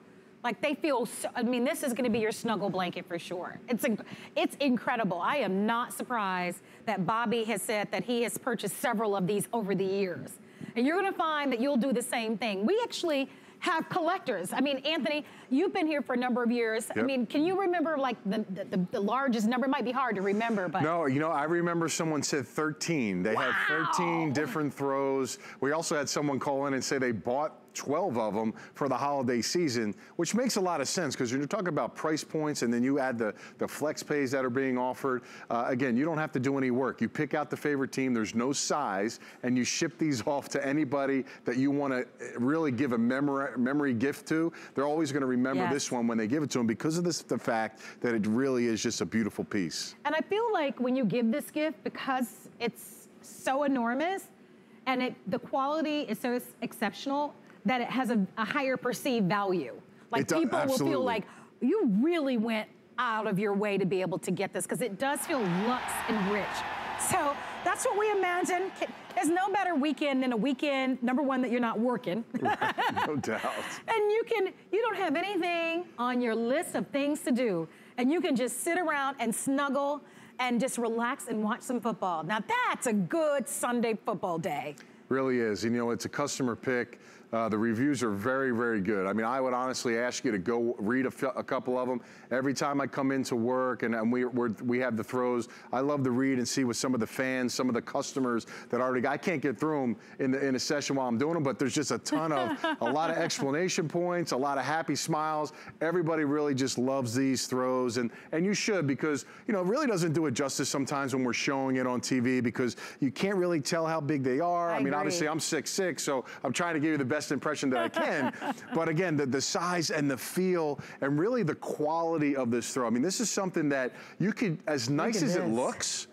Like they feel, so, I mean, this is gonna be your snuggle blanket for sure. It's a, it's incredible. I am not surprised that Bobby has said that he has purchased several of these over the years. And you're gonna find that you'll do the same thing. We actually have collectors. I mean, Anthony, you've been here for a number of years. Yep. I mean, can you remember like the, the, the largest number? It might be hard to remember, but. No, you know, I remember someone said thirteen. They wow. had thirteen different throws. We also had someone call in and say they bought twelve of them for the holiday season, which makes a lot of sense because you're talking about price points and then you add the, the flex pays that are being offered. Uh, again, you don't have to do any work. You pick out the favorite team, there's no size, and you ship these off to anybody that you want to really give a memory, memory gift to. They're always going to remember yes. this one when they give it to them because of this, the fact that it really is just a beautiful piece. And I feel like when you give this gift, because it's so enormous and it, the quality is so exceptional, that it has a, a higher perceived value. Like does, people absolutely. will feel like you really went out of your way to be able to get this because it does feel luxe and rich. So that's what we imagine. There's no better weekend than a weekend, number one, that you're not working. Right, no doubt. And you can, you don't have anything on your list of things to do. And you can just sit around and snuggle and just relax and watch some football. Now that's a good Sunday football day. Really is. You know, it's a customer pick. Uh, the reviews are very, very good. I mean, I would honestly ask you to go read a, a couple of them. Every time I come into work and, and we we're, we have the throws, I love to read and see with some of the fans, some of the customers that already, I can't get through them in, the, in a session while I'm doing them, but there's just a ton of, a lot of explanation points, a lot of happy smiles. Everybody really just loves these throws, and, and you should, because, you know, it really doesn't do it justice sometimes when we're showing it on T V because you can't really tell how big they are. I, I mean, agree. Obviously I'm six six, so I'm trying to give you the best impression that I can, but again, the, the size and the feel and really the quality of this throw. I mean, this is something that you could, as nice as it looks,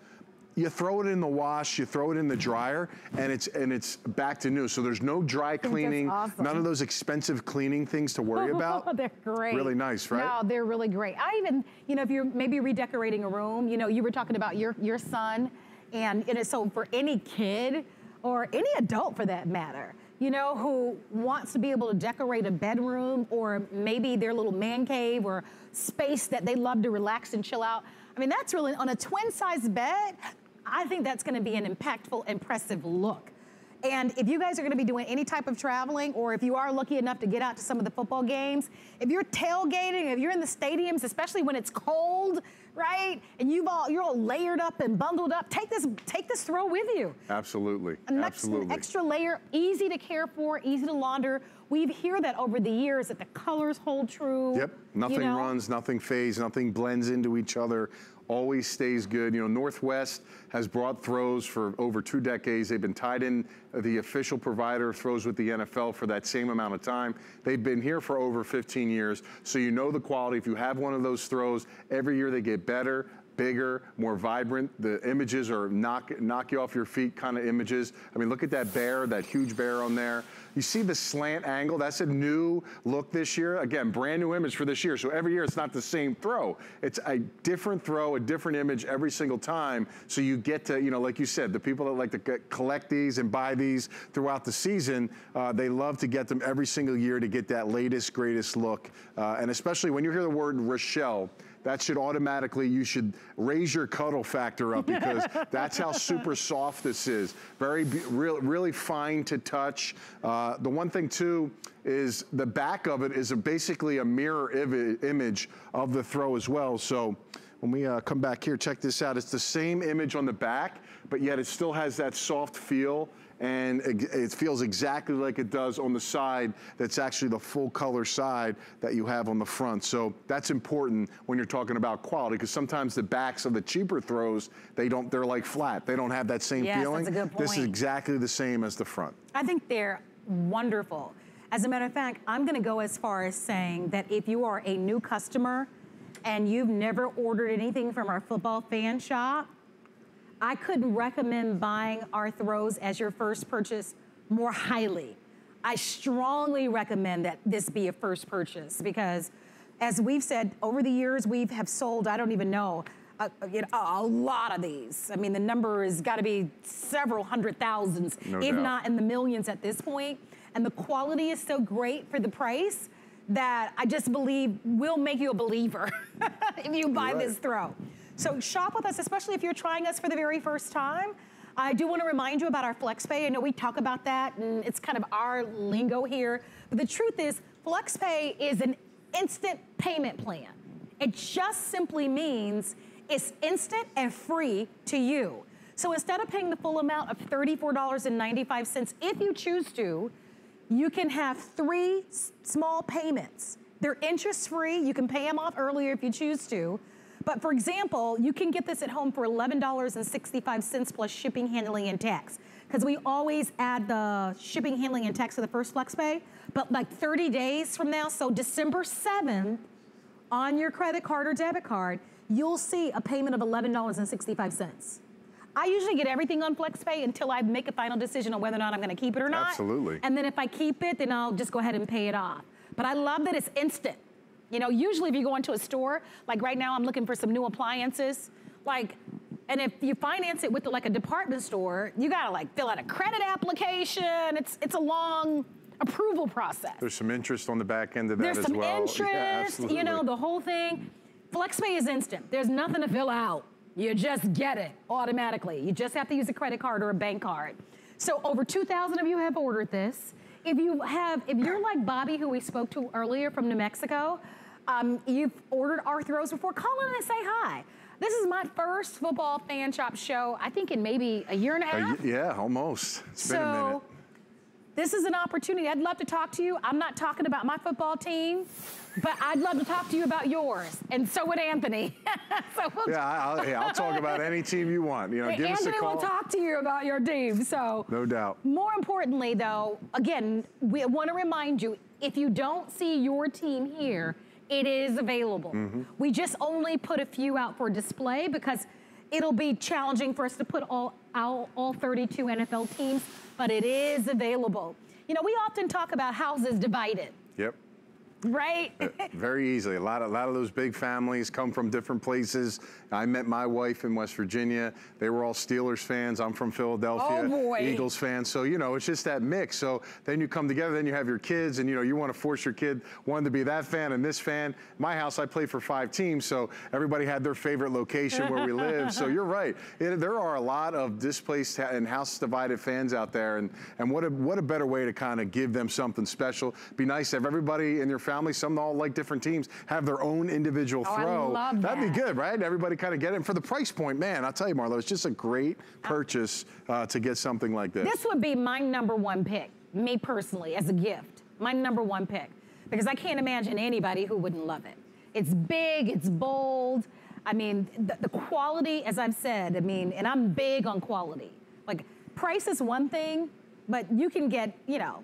you throw it in the wash, you throw it in the dryer, and it's and it's back to new. So there's no dry cleaning, awesome. None of those expensive cleaning things to worry about. They're great. Really nice, right? No, they're really great. I even, you know, if you're maybe redecorating a room, you know, you were talking about your, your son, and it is so for any kid or any adult for that matter, you know, who wants to be able to decorate a bedroom or maybe their little man cave or space that they love to relax and chill out. I mean, that's really, on a twin-sized bed, I think that's gonna be an impactful, impressive look. And if you guys are gonna be doing any type of traveling, or if you are lucky enough to get out to some of the football games, if you're tailgating, if you're in the stadiums, especially when it's cold, right? And you've all, you're all layered up and bundled up. Take this, take this throw with you. Absolutely, an absolutely. Extra layer, easy to care for, easy to launder. We've heard that over the years that the colors hold true. Yep, nothing you know? runs, nothing fades, nothing blends into each other. Always stays good. You know, Northwest has brought throws for over two decades. They've been tied in the official provider of throws with the N F L for that same amount of time. They've been here for over fifteen years, so you know the quality. If you have one of those throws, every year they get better, bigger, more vibrant. The images are knock, knock you off your feet kind of images. I mean, look at that bear, that huge bear on there. You see the slant angle? That's a new look this year. Again, brand new image for this year. So every year it's not the same throw. It's a different throw, a different image every single time. So you get to, you know, like you said, the people that like to collect these and buy these throughout the season, uh, they love to get them every single year to get that latest, greatest look. Uh, and especially when you hear the word Rochelle, that should automatically, you should raise your cuddle factor up because that's how super soft this is. Very, real, really fine to touch. Uh, the one thing too is the back of it is a, basically a mirror image of the throw as well. So when we uh, come back here, check this out. It's the same image on the back, but yet it still has that soft feel. And it feels exactly like it does on the side that's actually the full color side that you have on the front. So that's important when you're talking about quality, because sometimes the backs of the cheaper throws, they don't, they're like flat. They don't have that same yes, feeling. That's a good point. This is exactly the same as the front. I think they're wonderful. As a matter of fact, I'm gonna go as far as saying that if you are a new customer and you've never ordered anything from our football fan shop, I couldn't recommend buying our throws as your first purchase more highly. I strongly recommend that this be a first purchase because as we've said, over the years, we have sold, I don't even know, a, you know, a lot of these. I mean, the number has got to be several hundred thousands, no if doubt. Not in the millions at this point. And the quality is so great for the price that I just believe will make you a believer if you buy right. this throw. So shop with us, especially if you're trying us for the very first time. I do want to remind you about our FlexPay. I know we talk about that, and it's kind of our lingo here. But the truth is, FlexPay is an instant payment plan. It just simply means it's instant and free to you. So instead of paying the full amount of thirty-four ninety-five, if you choose to, you can have three small payments. They're interest-free. You can pay them off earlier if you choose to. But for example, you can get this at home for eleven sixty-five plus shipping, handling, and tax. Because we always add the shipping, handling, and tax to the first FlexPay. But like thirty days from now, so December seventh, on your credit card or debit card, you'll see a payment of eleven sixty-five. I usually get everything on FlexPay until I make a final decision on whether or not I'm gonna keep it or not. Absolutely. And then if I keep it, then I'll just go ahead and pay it off. But I love that it's instant. You know, usually if you go into a store, like right now I'm looking for some new appliances, like, and if you finance it with like a department store, you gotta like fill out a credit application. It's, it's a long approval process. There's some interest on the back end of that There's as well. There's some interest, yeah, you know, the whole thing. FlexPay is instant. There's nothing to fill out. You just get it automatically. You just have to use a credit card or a bank card. So over two thousand of you have ordered this. If you have, if you're like Bobby, who we spoke to earlier from New Mexico, um, you've ordered our throws before, call in and say hi. This is my first football fan shop show, I think in maybe a year and a half. Uh, yeah, almost. It's been a minute. This is an opportunity. I'd love to talk to you. I'm not talking about my football team, but I'd love to talk to you about yours. And so would Anthony. so we'll yeah, I'll, yeah, I'll talk about any team you want. You know, give Anthony us a call. Anthony will talk to you about your team, so. No doubt. More importantly though, again, we want to remind you, if you don't see your team here, it is available. Mm-hmm. We just only put a few out for display because it'll be challenging for us to put all, all, all thirty-two N F L teams, but it is available. You know, we often talk about houses divided. Yep. Right? uh, very easily. A lot, of, a lot of those big families come from different places. I met my wife in West Virginia. They were all Steelers fans. I'm from Philadelphia. Oh boy. Eagles fans. So, you know, it's just that mix. So then you come together, then you have your kids, and, you know, you want to force your kid, one to be that fan and this fan. My house, I play for five teams, so everybody had their favorite location where we live. So you're right. It, there are a lot of displaced and house-divided fans out there, and, and what, a, what a better way to kind of give them something special. Be nice to have everybody in your family, some all like different teams, have their own individual oh, throw. I love that. That'd be good, right? Everybody kind of get it. And for the price point, man, I'll tell you, Marlo, it's just a great purchase uh, to get something like this. This would be my number one pick, me personally, as a gift. My number one pick. Because I can't imagine anybody who wouldn't love it. It's big, it's bold. I mean, the, the quality, as I've said, I mean, and I'm big on quality. Like, price is one thing, but you can get, you know,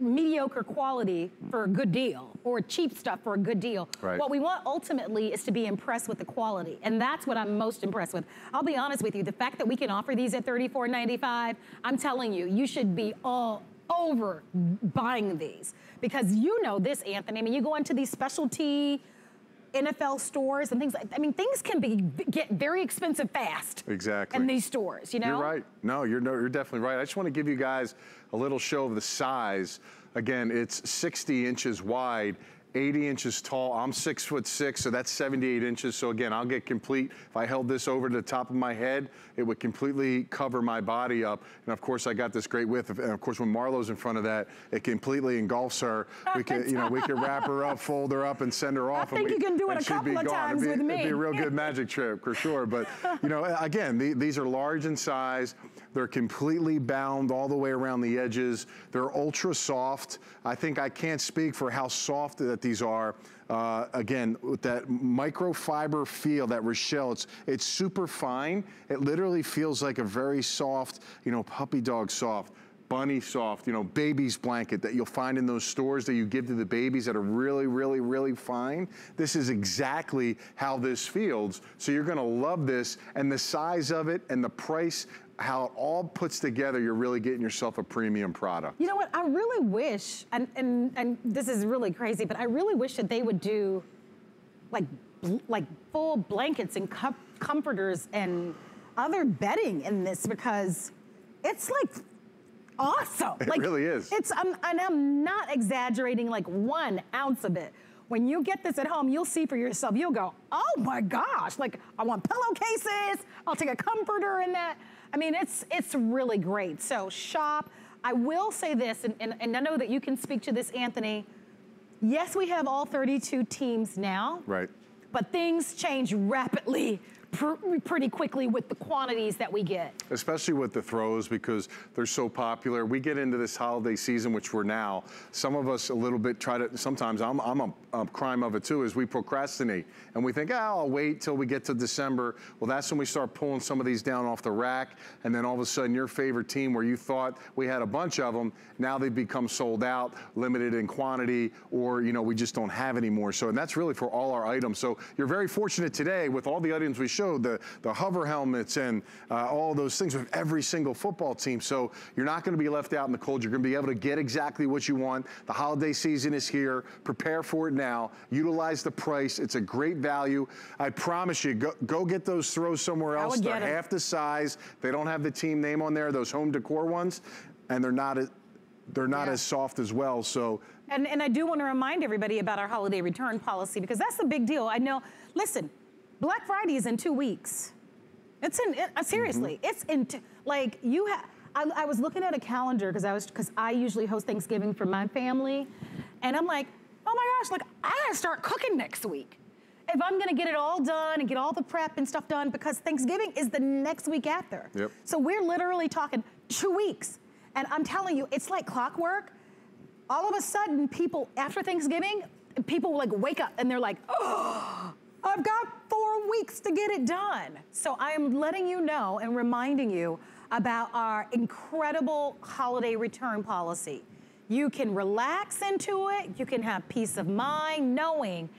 mediocre quality for a good deal, or cheap stuff for a good deal. Right. What we want ultimately is to be impressed with the quality, and that's what I'm most impressed with. I'll be honest with you, the fact that we can offer these at thirty-four ninety-five, I'm telling you, you should be all over buying these, because you know this, Anthony. I mean, you go into these specialty N F L stores and things like, I mean, things can be get very expensive fast. Exactly. In these stores, you know? You're right. No, you're, no, you're definitely right. I just want to give you guys a little show of the size. Again, it's sixty inches wide, eighty inches tall. I'm six foot six, so that's seventy-eight inches. So again, I'll get complete. If I held this over to the top of my head, it would completely cover my body up. And of course, I got this great width. And of course, when Marlo's in front of that, it completely engulfs her. We can, you know, we can wrap her up, fold her up, and send her off. I think and we, you can do it a couple of times be, with me. It'd be a real good magic trick for sure. But you know, again, the, these are large in size. They're completely bound all the way around the edges. They're ultra soft. I think I can't speak for how soft that these are. Uh, again, with that microfiber feel, that Rochelle, it's, it's super fine. It literally feels like a very soft, you know, puppy dog soft, bunny soft, you know, baby's blanket that you'll find in those stores that you give to the babies that are really, really, really fine. This is exactly how this feels. So you're gonna love this, and the size of it and the price, how it all puts together, you're really getting yourself a premium product. You know what, I really wish, and, and, and this is really crazy, but I really wish that they would do like, like full blankets and com comforters and other bedding in this, because it's like awesome. It like, really is. It's, um, and I'm not exaggerating like one ounce of it. When you get this at home, you'll see for yourself. You'll go, oh my gosh, like I want pillowcases. I'll take a comforter in that. I mean, it's it's really great. So shop. I will say this, and, and, and I know that you can speak to this, Anthony. Yes, we have all thirty-two teams now. Right. But things change rapidly, pr pretty quickly with the quantities that we get. Especially with the throws because they're so popular. We get into this holiday season, which we're now, some of us a little bit try to, sometimes I'm, I'm a, a crime of it too, is we procrastinate. And we think, oh, I'll wait till we get to December. Well, that's when we start pulling some of these down off the rack. And then all of a sudden your favorite team where you thought we had a bunch of them, now they've become sold out, limited in quantity, or you know, we just don't have any more. So, and that's really for all our items. So you're very fortunate today with all the items we showed, the, the hover helmets and uh, all those things with every single football team. So you're not gonna be left out in the cold. You're gonna be able to get exactly what you want. The holiday season is here. Prepare for it now. Utilize the price. It's a great value. I promise you, go, go get those throws somewhere else. They're half the size. They don't have the team name on there, those home decor ones, and they're not, a, they're not yeah. as soft as well, so. And, and I do wanna remind everybody about our holiday return policy because that's the big deal. I know, listen, Black Friday is in two weeks. It's in, it, uh, seriously, mm-hmm. it's in, t like you have, I, I was looking at a calendar because I was, because I usually host Thanksgiving for my family. And I'm like, oh my gosh, like I gotta start cooking next week. If I'm gonna get it all done and get all the prep and stuff done because Thanksgiving is the next week after. Yep. So we're literally talking two weeks. And I'm telling you, it's like clockwork. All of a sudden people, after Thanksgiving, people like wake up and they're like, oh, I've got four weeks to get it done. So I'm letting you know and reminding you about our incredible holiday return policy. You can relax into it. You can have peace of mind knowing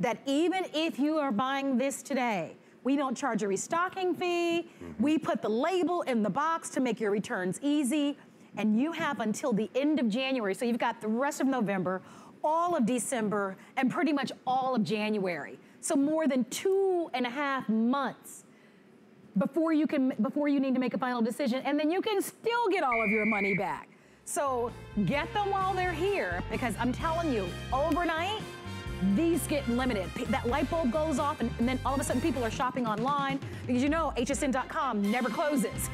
that even if you are buying this today, we don't charge a restocking fee. We put the label in the box to make your returns easy. And you have until the end of January. So you've got the rest of November, all of December, and pretty much all of January. So more than two and a half months before you can, before you need to make a final decision. And then you can still get all of your money back. So get them while they're here because I'm telling you, overnight, these get limited. That light bulb goes off and, and then all of a sudden people are shopping online because you know H S N dot com never closes.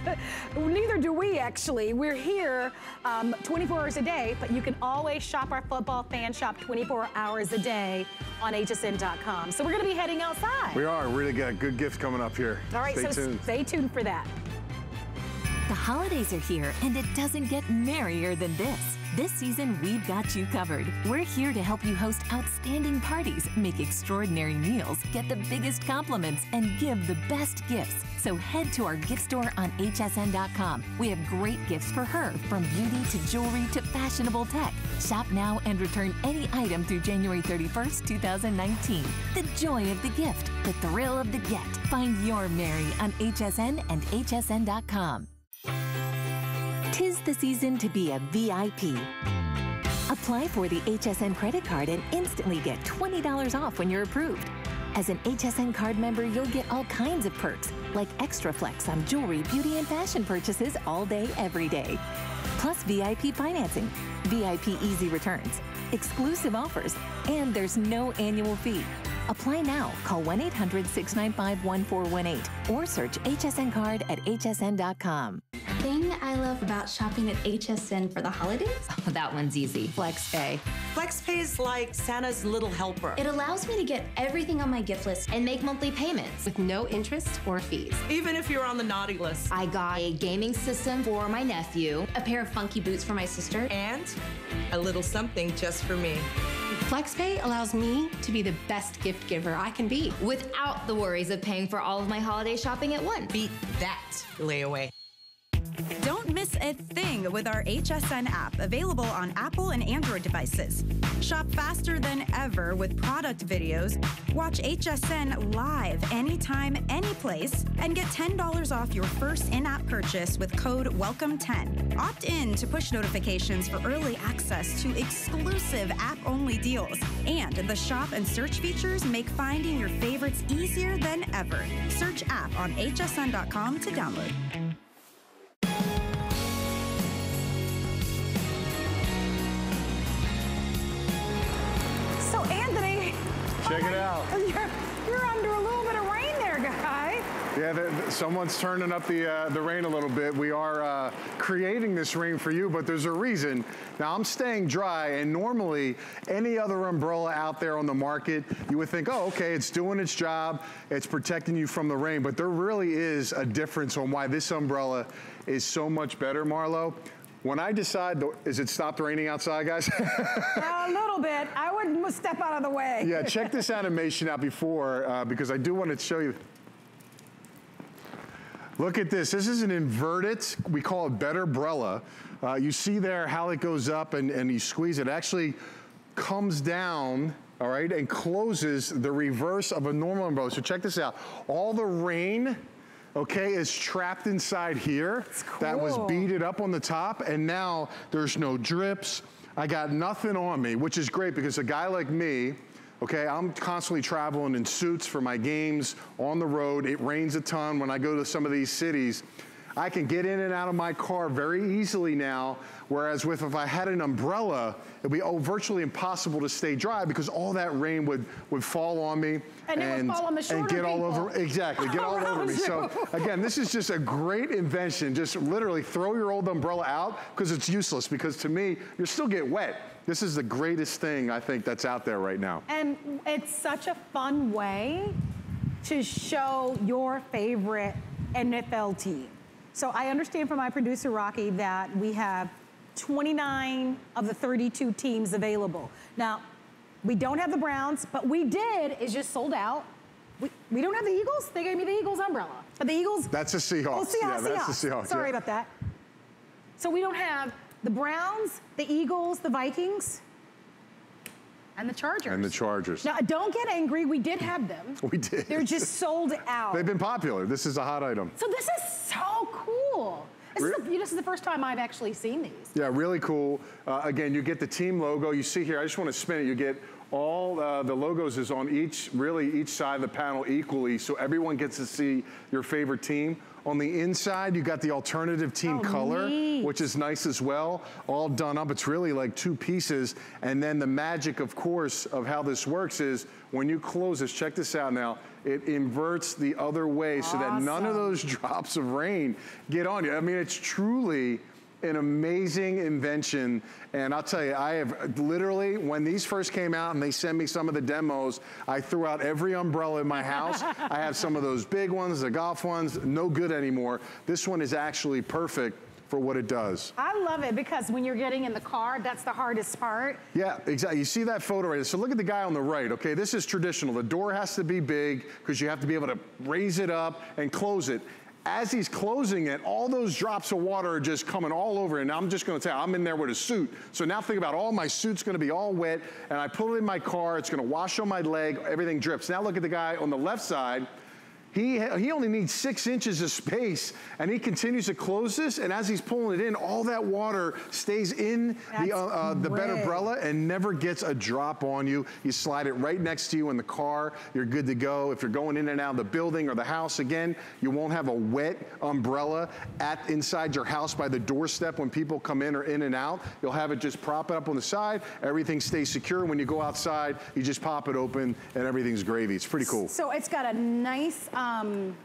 Neither do we actually. We're here um, twenty-four hours a day, but you can always shop our football fan shop twenty-four hours a day on H S N dot com. So we're gonna be heading outside. We are, really got a good gift coming up here. All right, stay so tuned. Stay tuned for that. The holidays are here and it doesn't get merrier than this. This season, we've got you covered. We're here to help you host outstanding parties, make extraordinary meals, get the biggest compliments, and give the best gifts. So head to our gift store on H S N dot com. We have great gifts for her, from beauty to jewelry to fashionable tech. Shop now and return any item through January thirty-first, two thousand nineteen. The joy of the gift, the thrill of the get. Find your Mary on H S N and H S N dot com. Tis the season to be a V I P. Apply for the H S N credit card and instantly get twenty dollars off when you're approved. As an H S N card member, you'll get all kinds of perks, like extra flex on jewelry, beauty, and fashion purchases all day, every day. Plus V I P financing, V I P easy returns, exclusive offers, and there's no annual fee. Apply now. Call one eight hundred, six nine five, one four one eight or search H S N card at H S N dot com. Thing I love about shopping at H S N for the holidays? Oh, that one's easy. FlexPay. FlexPay is like Santa's little helper. It allows me to get everything on my gift list and make monthly payments with no interest or fees. Even if you're on the naughty list. I got a gaming system for my nephew, a pair of funky boots for my sister, and a little something just for me. FlexPay allows me to be the best gift giver I can be without the worries of paying for all of my holiday shopping at once. Beat that layaway. Don't miss a thing with our H S N app, available on Apple and Android devices. Shop faster than ever with product videos, watch H S N live anytime, anyplace, and get ten dollars off your first in-app purchase with code welcome ten. Opt in to push notifications for early access to exclusive app-only deals, and the shop and search features make finding your favorites easier than ever. Search app on H S N dot com to download. You're, you're under a little bit of rain there, guy. Yeah, the, someone's turning up the, uh, the rain a little bit. We are uh, creating this rain for you, but there's a reason. Now, I'm staying dry, and normally any other umbrella out there on the market, you would think, oh, okay, it's doing its job. It's protecting you from the rain, but there really is a difference on why this umbrella is so much better, Marlo. When I decide, to, is it stopped raining outside, guys? uh, a little bit. I would step out of the way. Yeah, check this animation out before, uh, because I do want to show you. Look at this. This is an inverted, we call it Better-brella. Uh, you see there how it goes up and, and you squeeze it. It actually comes down, all right, and closes the reverse of a normal umbrella. So check this out. All the rain, okay, is trapped inside here. Cool. That was beaded up on the top, and now there's no drips. I got nothing on me, which is great because a guy like me, okay, I'm constantly traveling in suits for my games, on the road, it rains a ton. When I go to some of these cities, I can get in and out of my car very easily now, whereas with if I had an umbrella, it'd be oh, virtually impossible to stay dry because all that rain would, would fall on me. And, and it would fall on the shorter people. And get all over, exactly, get all over me. So again, this is just a great invention. Just literally throw your old umbrella out because it's useless, because to me, you'll still get wet. This is the greatest thing I think that's out there right now. And it's such a fun way to show your favorite N F L team. So I understand from my producer, Rocky, that we have twenty-nine of the thirty-two teams available. Now, we don't have the Browns, but we did, it's just sold out. We, we don't have the Eagles, they gave me the Eagles umbrella. But the Eagles- That's the Seahawks. Oh, Seahawks, yeah, Seahawks. That's the Seahawks. Sorry yeah. about that. So we don't have the Browns, the Eagles, the Vikings, and the Chargers. And the Chargers. Now, don't get angry. We did have them. We did. They're just sold out. They've been popular. This is a hot item. So this is so cool. This, Re is, the, this is the first time I've actually seen these. Yeah, really cool. Uh, again, you get the team logo. You see here, I just want to spin it. You get all uh, the logos is on each, really each side of the panel equally, so everyone gets to see your favorite team. On the inside, you got the alternative team oh, color, neat. Which is nice as well. All done up, it's really like two pieces. And then the magic, of course, of how this works is when you close this, check this out now, it inverts the other way awesome. So that none of those drops of rain get on you. I mean, it's truly an amazing invention. And I'll tell you, I have literally, when these first came out and they sent me some of the demos, I threw out every umbrella in my house. I have some of those big ones, the golf ones, no good anymore. This one is actually perfect for what it does. I love it because when you're getting in the car, that's the hardest part. Yeah, exactly. You see that photo right there. So look at the guy on the right, okay? This is traditional. The door has to be big because you have to be able to raise it up and close it. As he's closing it, all those drops of water are just coming all over, and I'm just gonna tell you, I'm in there with a suit. So now think about all my suit's gonna be all wet, and I put it in my car, it's gonna wash on my leg, everything drips. Now look at the guy on the left side. He, he only needs six inches of space, and he continues to close this, and as he's pulling it in, all that water stays in That's the, uh, uh, the Better-brella and never gets a drop on you. You slide it right next to you in the car, you're good to go. If you're going in and out of the building or the house again, you won't have a wet umbrella at inside your house by the doorstep when people come in or in and out. You'll have it just prop it up on the side, everything stays secure. When you go outside, you just pop it open, and everything's gravy. It's pretty cool. So it's got a nice, Um,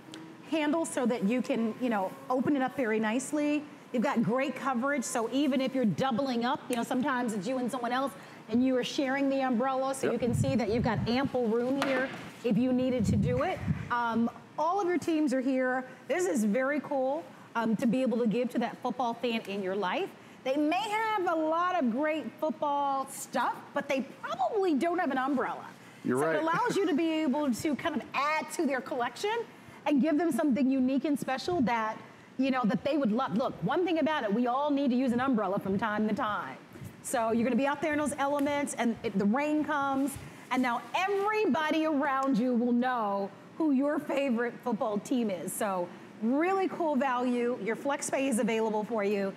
handle so that you can, you know, open it up very nicely. You've got great coverage, so even if you're doubling up, you know, sometimes it's you and someone else and you are sharing the umbrella, so yep. you can see that you've got ample room here if you needed to do it. Um, all of your teams are here. This is very cool um, to be able to give to that football fan in your life. They may have a lot of great football stuff, but they probably don't have an umbrella. You're so right. It allows you to be able to kind of add to their collection and give them something unique and special that, you know, that they would love. Look, one thing about it, we all need to use an umbrella from time to time. So you're gonna be out there in those elements and it, the rain comes, and now everybody around you will know who your favorite football team is. So really cool value. Your flex pay is available for you.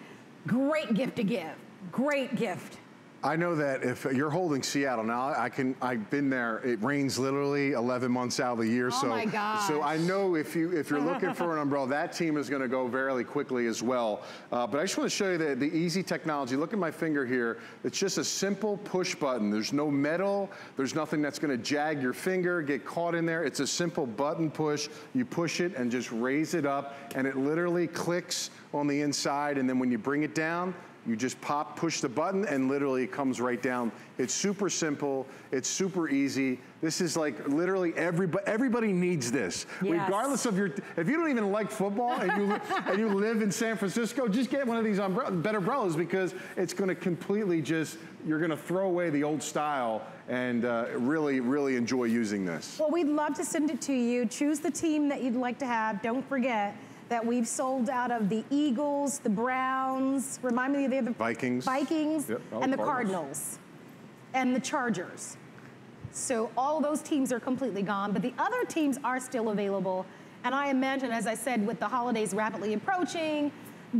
Great gift to give, great gift. I know that if you're holding Seattle now, I can, I've been there, it rains literally eleven months out of the year. Oh so, my gosh. So I know if, you, if you're looking for an umbrella, that team is gonna go very quickly as well. Uh, but I just wanna show you the, the easy technology. Look at my finger here. It's just a simple push button. There's no metal, there's nothing that's gonna jag your finger, get caught in there. It's a simple button push. You push it and just raise it up and it literally clicks on the inside, and then when you bring it down, you just pop, push the button, and literally it comes right down. It's super simple, it's super easy. This is like literally everybody, everybody needs this. Yes. Regardless of your, if you don't even like football and you, and you live in San Francisco, just get one of these Better-brellas, because it's gonna completely just, you're gonna throw away the old style and uh, really, really enjoy using this. Well, we'd love to send it to you. Choose the team that you'd like to have, don't forget that we've sold out of the Eagles, the Browns, remind me of the other- Vikings. Vikings, yep. oh, and the Cardinals. Cardinals, and the Chargers. So all those teams are completely gone, but the other teams are still available. And I imagine, as I said, with the holidays rapidly approaching,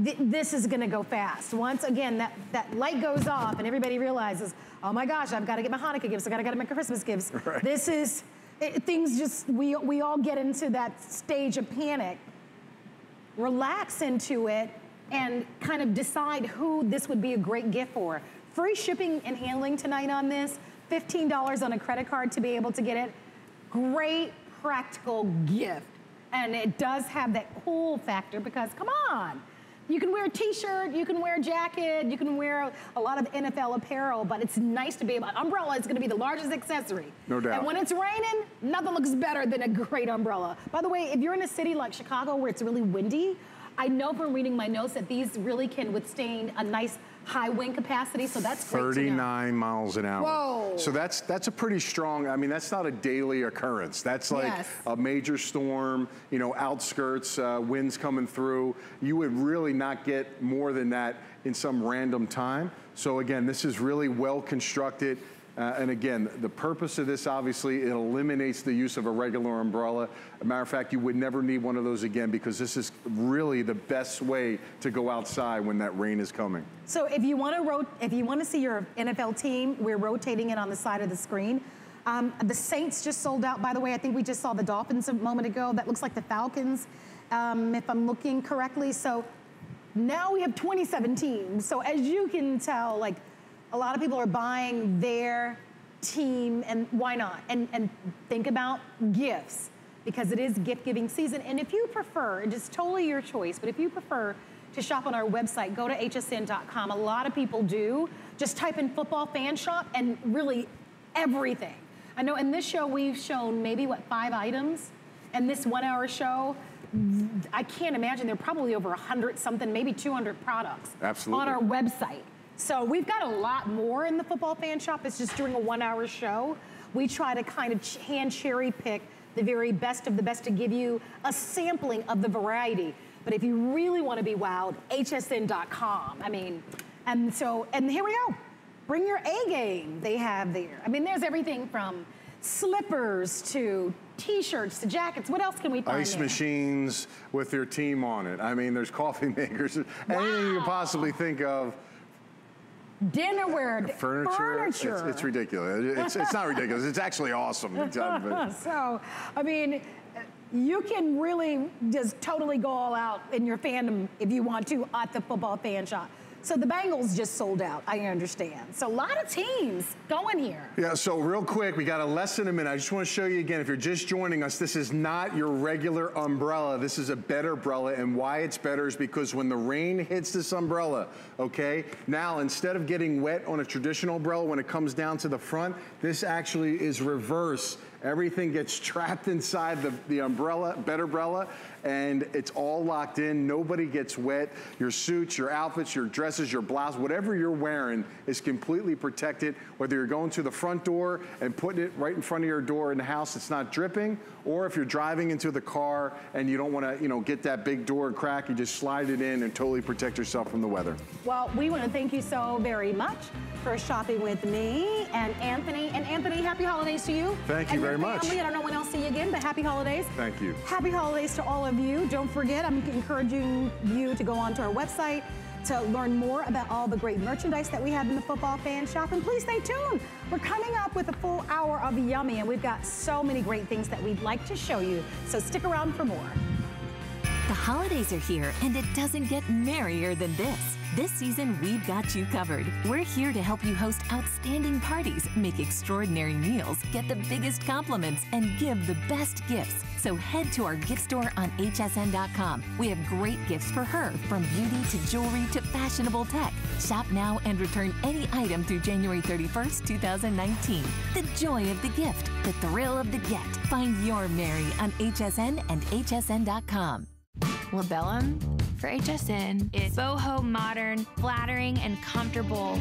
th this is gonna go fast. Once again, that, that light goes off and everybody realizes, oh my gosh, I've gotta get my Hanukkah gifts, I gotta get my Christmas gifts. Right. This is, it, things just, we, we all get into that stage of panic. Relax into it and kind of decide who this would be a great gift for. Free shipping and handling tonight on this, fifteen dollars on a credit card to be able to get it. Great practical gift. And it does have that cool factor because, come on, you can wear a t-shirt, you can wear a jacket, you can wear a lot of N F L apparel, but it's nice to be able, umbrella is gonna be the largest accessory. No doubt. And when it's raining, nothing looks better than a great umbrella. By the way, if you're in a city like Chicago where it's really windy, I know from reading my notes that these really can withstand a nice high wind capacity, so that's thirty-nine miles an hour. Whoa. So that's that's a pretty strong, I mean, that's not a daily occurrence. That's like yes. a major storm, you know, outskirts, uh, winds coming through. You would really not get more than that in some random time. So again, this is really well constructed. Uh, and again, the purpose of this, obviously, it eliminates the use of a regular umbrella. As a matter of fact, you would never need one of those again, because this is really the best way to go outside when that rain is coming. So if you want to, if you want to see your N F L team, we're rotating it on the side of the screen. Um, the Saints just sold out, by the way. I think we just saw the Dolphins a moment ago. That looks like the Falcons, um, if I'm looking correctly. So now we have twenty-seven teams. So as you can tell, like, a lot of people are buying their team, and why not? And, and think about gifts, because it is gift-giving season. And if you prefer, it is totally your choice, but if you prefer to shop on our website, go to H S N dot com. A lot of people do. Just type in football fan shop and really everything. I know in this show we've shown maybe, what, five items? And this one-hour show, I can't imagine. There are probably over a hundred something, maybe two hundred products Absolutely. On our website. So we've got a lot more in the football fan shop. It's just during a one-hour show. We try to kind of hand cherry pick the very best of the best to give you a sampling of the variety. But if you really want to be wowed, H S N dot com. I mean, and so, and here we go. Bring your A game they have there. I mean, there's everything from slippers to t-shirts to jackets. What else can we find? Ice there? Machines with your team on it. I mean, there's coffee makers. Wow. Anything you can possibly think of. Dinnerware, furniture, furniture. It's, it's ridiculous. It's, it's not ridiculous, it's actually awesome. So, I mean, you can really just totally go all out in your fandom if you want to at the football fan shop. So the Bengals just sold out, I understand. So a lot of teams going here. Yeah, so real quick, we got a less than a minute. I just want to show you again, if you're just joining us, this is not your regular umbrella. This is a Better-brella, and why it's better is because when the rain hits this umbrella, okay, now instead of getting wet on a traditional umbrella, when it comes down to the front, this actually is reverse. Everything gets trapped inside the, the umbrella, Better-brella, and it's all locked in. Nobody gets wet. Your suits, your outfits, your dresses, your blouse, whatever you're wearing is completely protected. Whether you're going to the front door and putting it right in front of your door in the house, it's not dripping, or if you're driving into the car and you don't want to, you know, get that big door crack, you just slide it in and totally protect yourself from the weather. Well, we want to thank you so very much for shopping with me and Anthony. And Anthony, happy holidays to you. Thank you very much. Very much. I don't know when I'll see you again, but happy holidays. Thank you. Happy holidays to all of you. Don't forget, I'm encouraging you to go onto our website, to learn more about all the great merchandise that we have in the football fan shop. And please stay tuned. We're coming up with a full hour of Yummy, and we've got so many great things that we'd like to show you. So stick around for more. The holidays are here, and it doesn't get merrier than this. This season, we've got you covered. We're here to help you host outstanding parties, make extraordinary meals, get the biggest compliments, and give the best gifts. So head to our gift store on H S N dot com. We have great gifts for her, from beauty to jewelry to fashionable tech. Shop now and return any item through January thirty-first, two thousand nineteen. The joy of the gift, the thrill of the get. Find your Mary on H S N and H S N dot com. Labellum for H S N is boho, modern, flattering, and comfortable.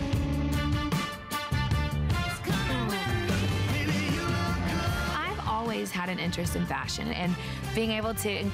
I've always had an interest in fashion and being able to incorporate